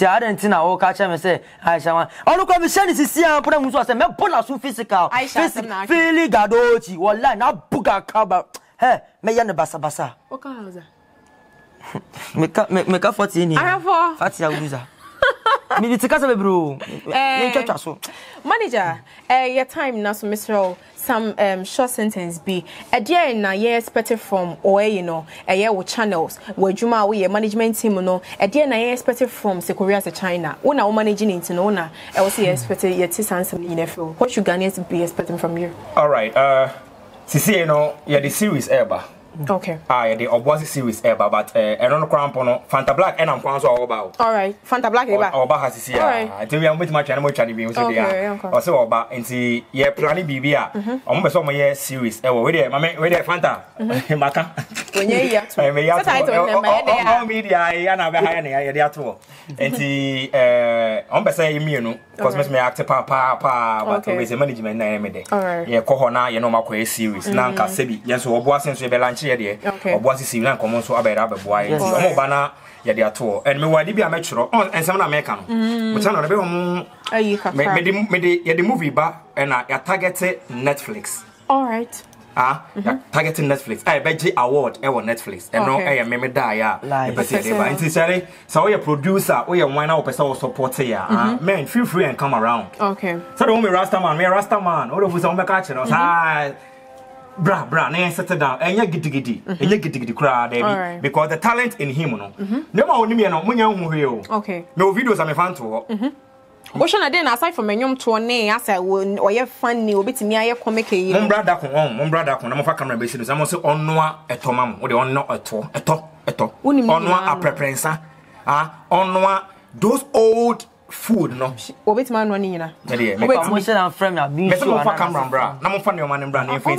I didn't know, catch them and say, I shall want. Oh, look, I'm a shiny sister, put them to us and pull us to physical. I shall feel Gadochi, or line up Buga Cabba. Hey, Mayana Basabasa. What kind of make up 14? I have 4. That's your loser. Maybe it's a castle brew. Manager, your time now, so Mr. Some short sentence be a dear in a year expected from or you know a year with channels where Juma we a management team no a dear in a year expected from sekorease China. Una are managing into Nona. I was expected yet to some in NFL. What should Ghanaians be expecting from you? All right, Sisi, you know, yeah, the series ever. Okay. Ah, the Obasi series ever, but I don't know Fanta Black and I'm Kwanzaa all about. All right, Fanta Black ever. Oba has Sisi. All right. I tell you, I'm with my channel, which I be using there. Also Oba, and see, yeah, planning BBA. I'm going to my year series. Oh, where the Fanta? Maka. When you here, all media, I na be high na there too. And see, I'm going to say me no, because me act pa, but we say management na me dey. All right. Yeah, Kohona, you know, my Korea series. Now, Kasebi, yes, Obasi since we belanchi. Okay. Or was he not common so about boy? Banner, yet at all. And me, why did be a metro and some American? But I don't know. Made the movie bar and I targeted Netflix. All right. targeting Netflix. I bet you award ever Netflix. And no, I am meme dia. Like, so we are producer, we are one person who supports here. Man, feel free and come around. Okay. So the only Rastaman, all of us on the catch, Bra, and settle down. And you get to cry, David, because the talent in him, no. Never only me and Munya Muyo. Okay. No videos I'm a fan to. Ocean, I didn't aside from a young tourney as I would or your funny or bit me. I have comic a young brother on brother. I'm a camera basis. I'm also on no at Tomam or on no at all. On no a preference. Ah, on no those old food. No, what's my money? Yeah, I'm friend. I'm a camera, bra. I'm a funny man and brand. I'm so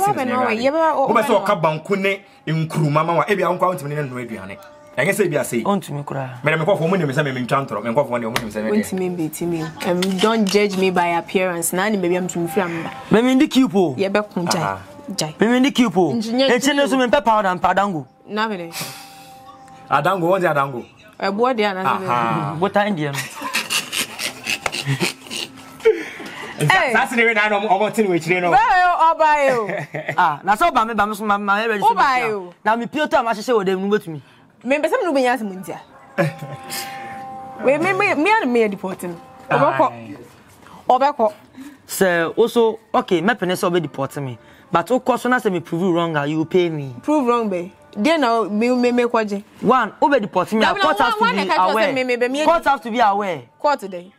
cabban cune in crew, mamma. Every uncle to me and radio on it. I guess I say, on to me, cry. Madam, go for women, Miss Emily Chantor, and go for one woman. Don't judge me by appearance. Nanny, maybe I'm from Flamma. Mammy, the cupo, Yabakunja, Mammy, the cupo, engineer, and send us some pepper and padango. Navide. Adango, what's Adango? A boy, dear, what I Indian. That's the way I know about it, which they know. Ah, that's all by me, by you. Now, me, Peter, I must say, what they with me. Maybe some nobody has Mundia. We may me and me deporting. Overco. Sir, also, okay, my penis already deporting me. But, of course, when I say me prove wrong, you pay me. Prove wrong, babe. Then now, me make what? One, over deporting me. Court have to be aware. Court today.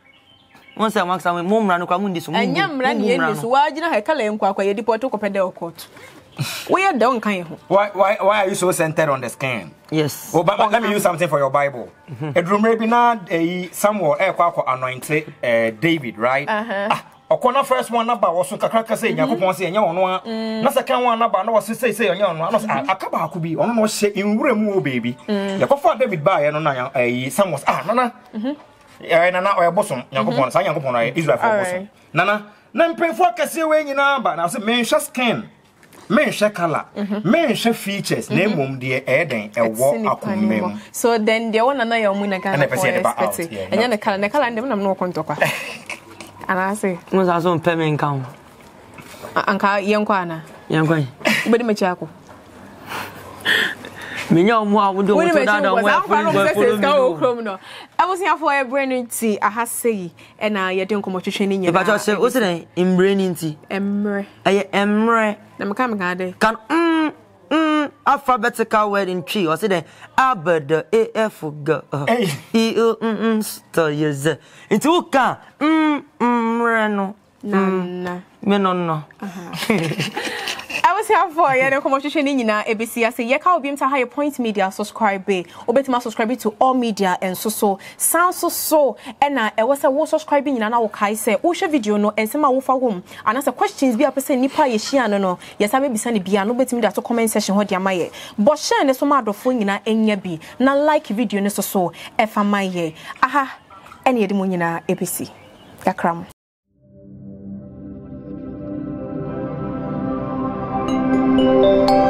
Once I want some mum ran over this woman. And young Randy, why didn't I call him Quaker? You deport to Copedale Court. We are down kind. Why are you so centered on the scan? Yes. Well, but let me use something for your Bible. It remember not a somewhere anointed David, right? Okona first one number was so kakaka say Yakupon say and yon one. Not second one number no say on yon one. Akaba could be on no shake in Remu baby. Yakofa David by and on some was nana. Nana or bosom, Yakupon, Sayakupon, Israel for bosom. Nana, Nan pay for Cassaway in Abba, and I said, man, just scan. Men share color, men share features. Name them the Eden and walk up. So then they want to know your money can be respected. And then the color, and them no contact. And I say, "Must have some payment account." Anka young kwana. But me chako. Me no mo awudo. We me chako. I was here for a brand new tea. I has say, and I yet don't come to training. But I say, what's the name? Embraining tea. Emre. Can alphabetical word in tree or say the abd afg into can mreno no I was here for a conversation in ABC. I say, Yaka will be into higher Point Media, subscribe, Obetima subscribe to all media and so sounds so. And I was a war subscribing in an hour. I say, Usha video no, and some of our home. And as the questions be a person, Nipa, Yeshiano, no, yes, I may be sending be an Obetim that to comment session. What Yamaye, but Shan is so mad of phone in a Nyabi, not like video in so, Famaye. Aha, any Edmunina ABC. Yakram. Thank you.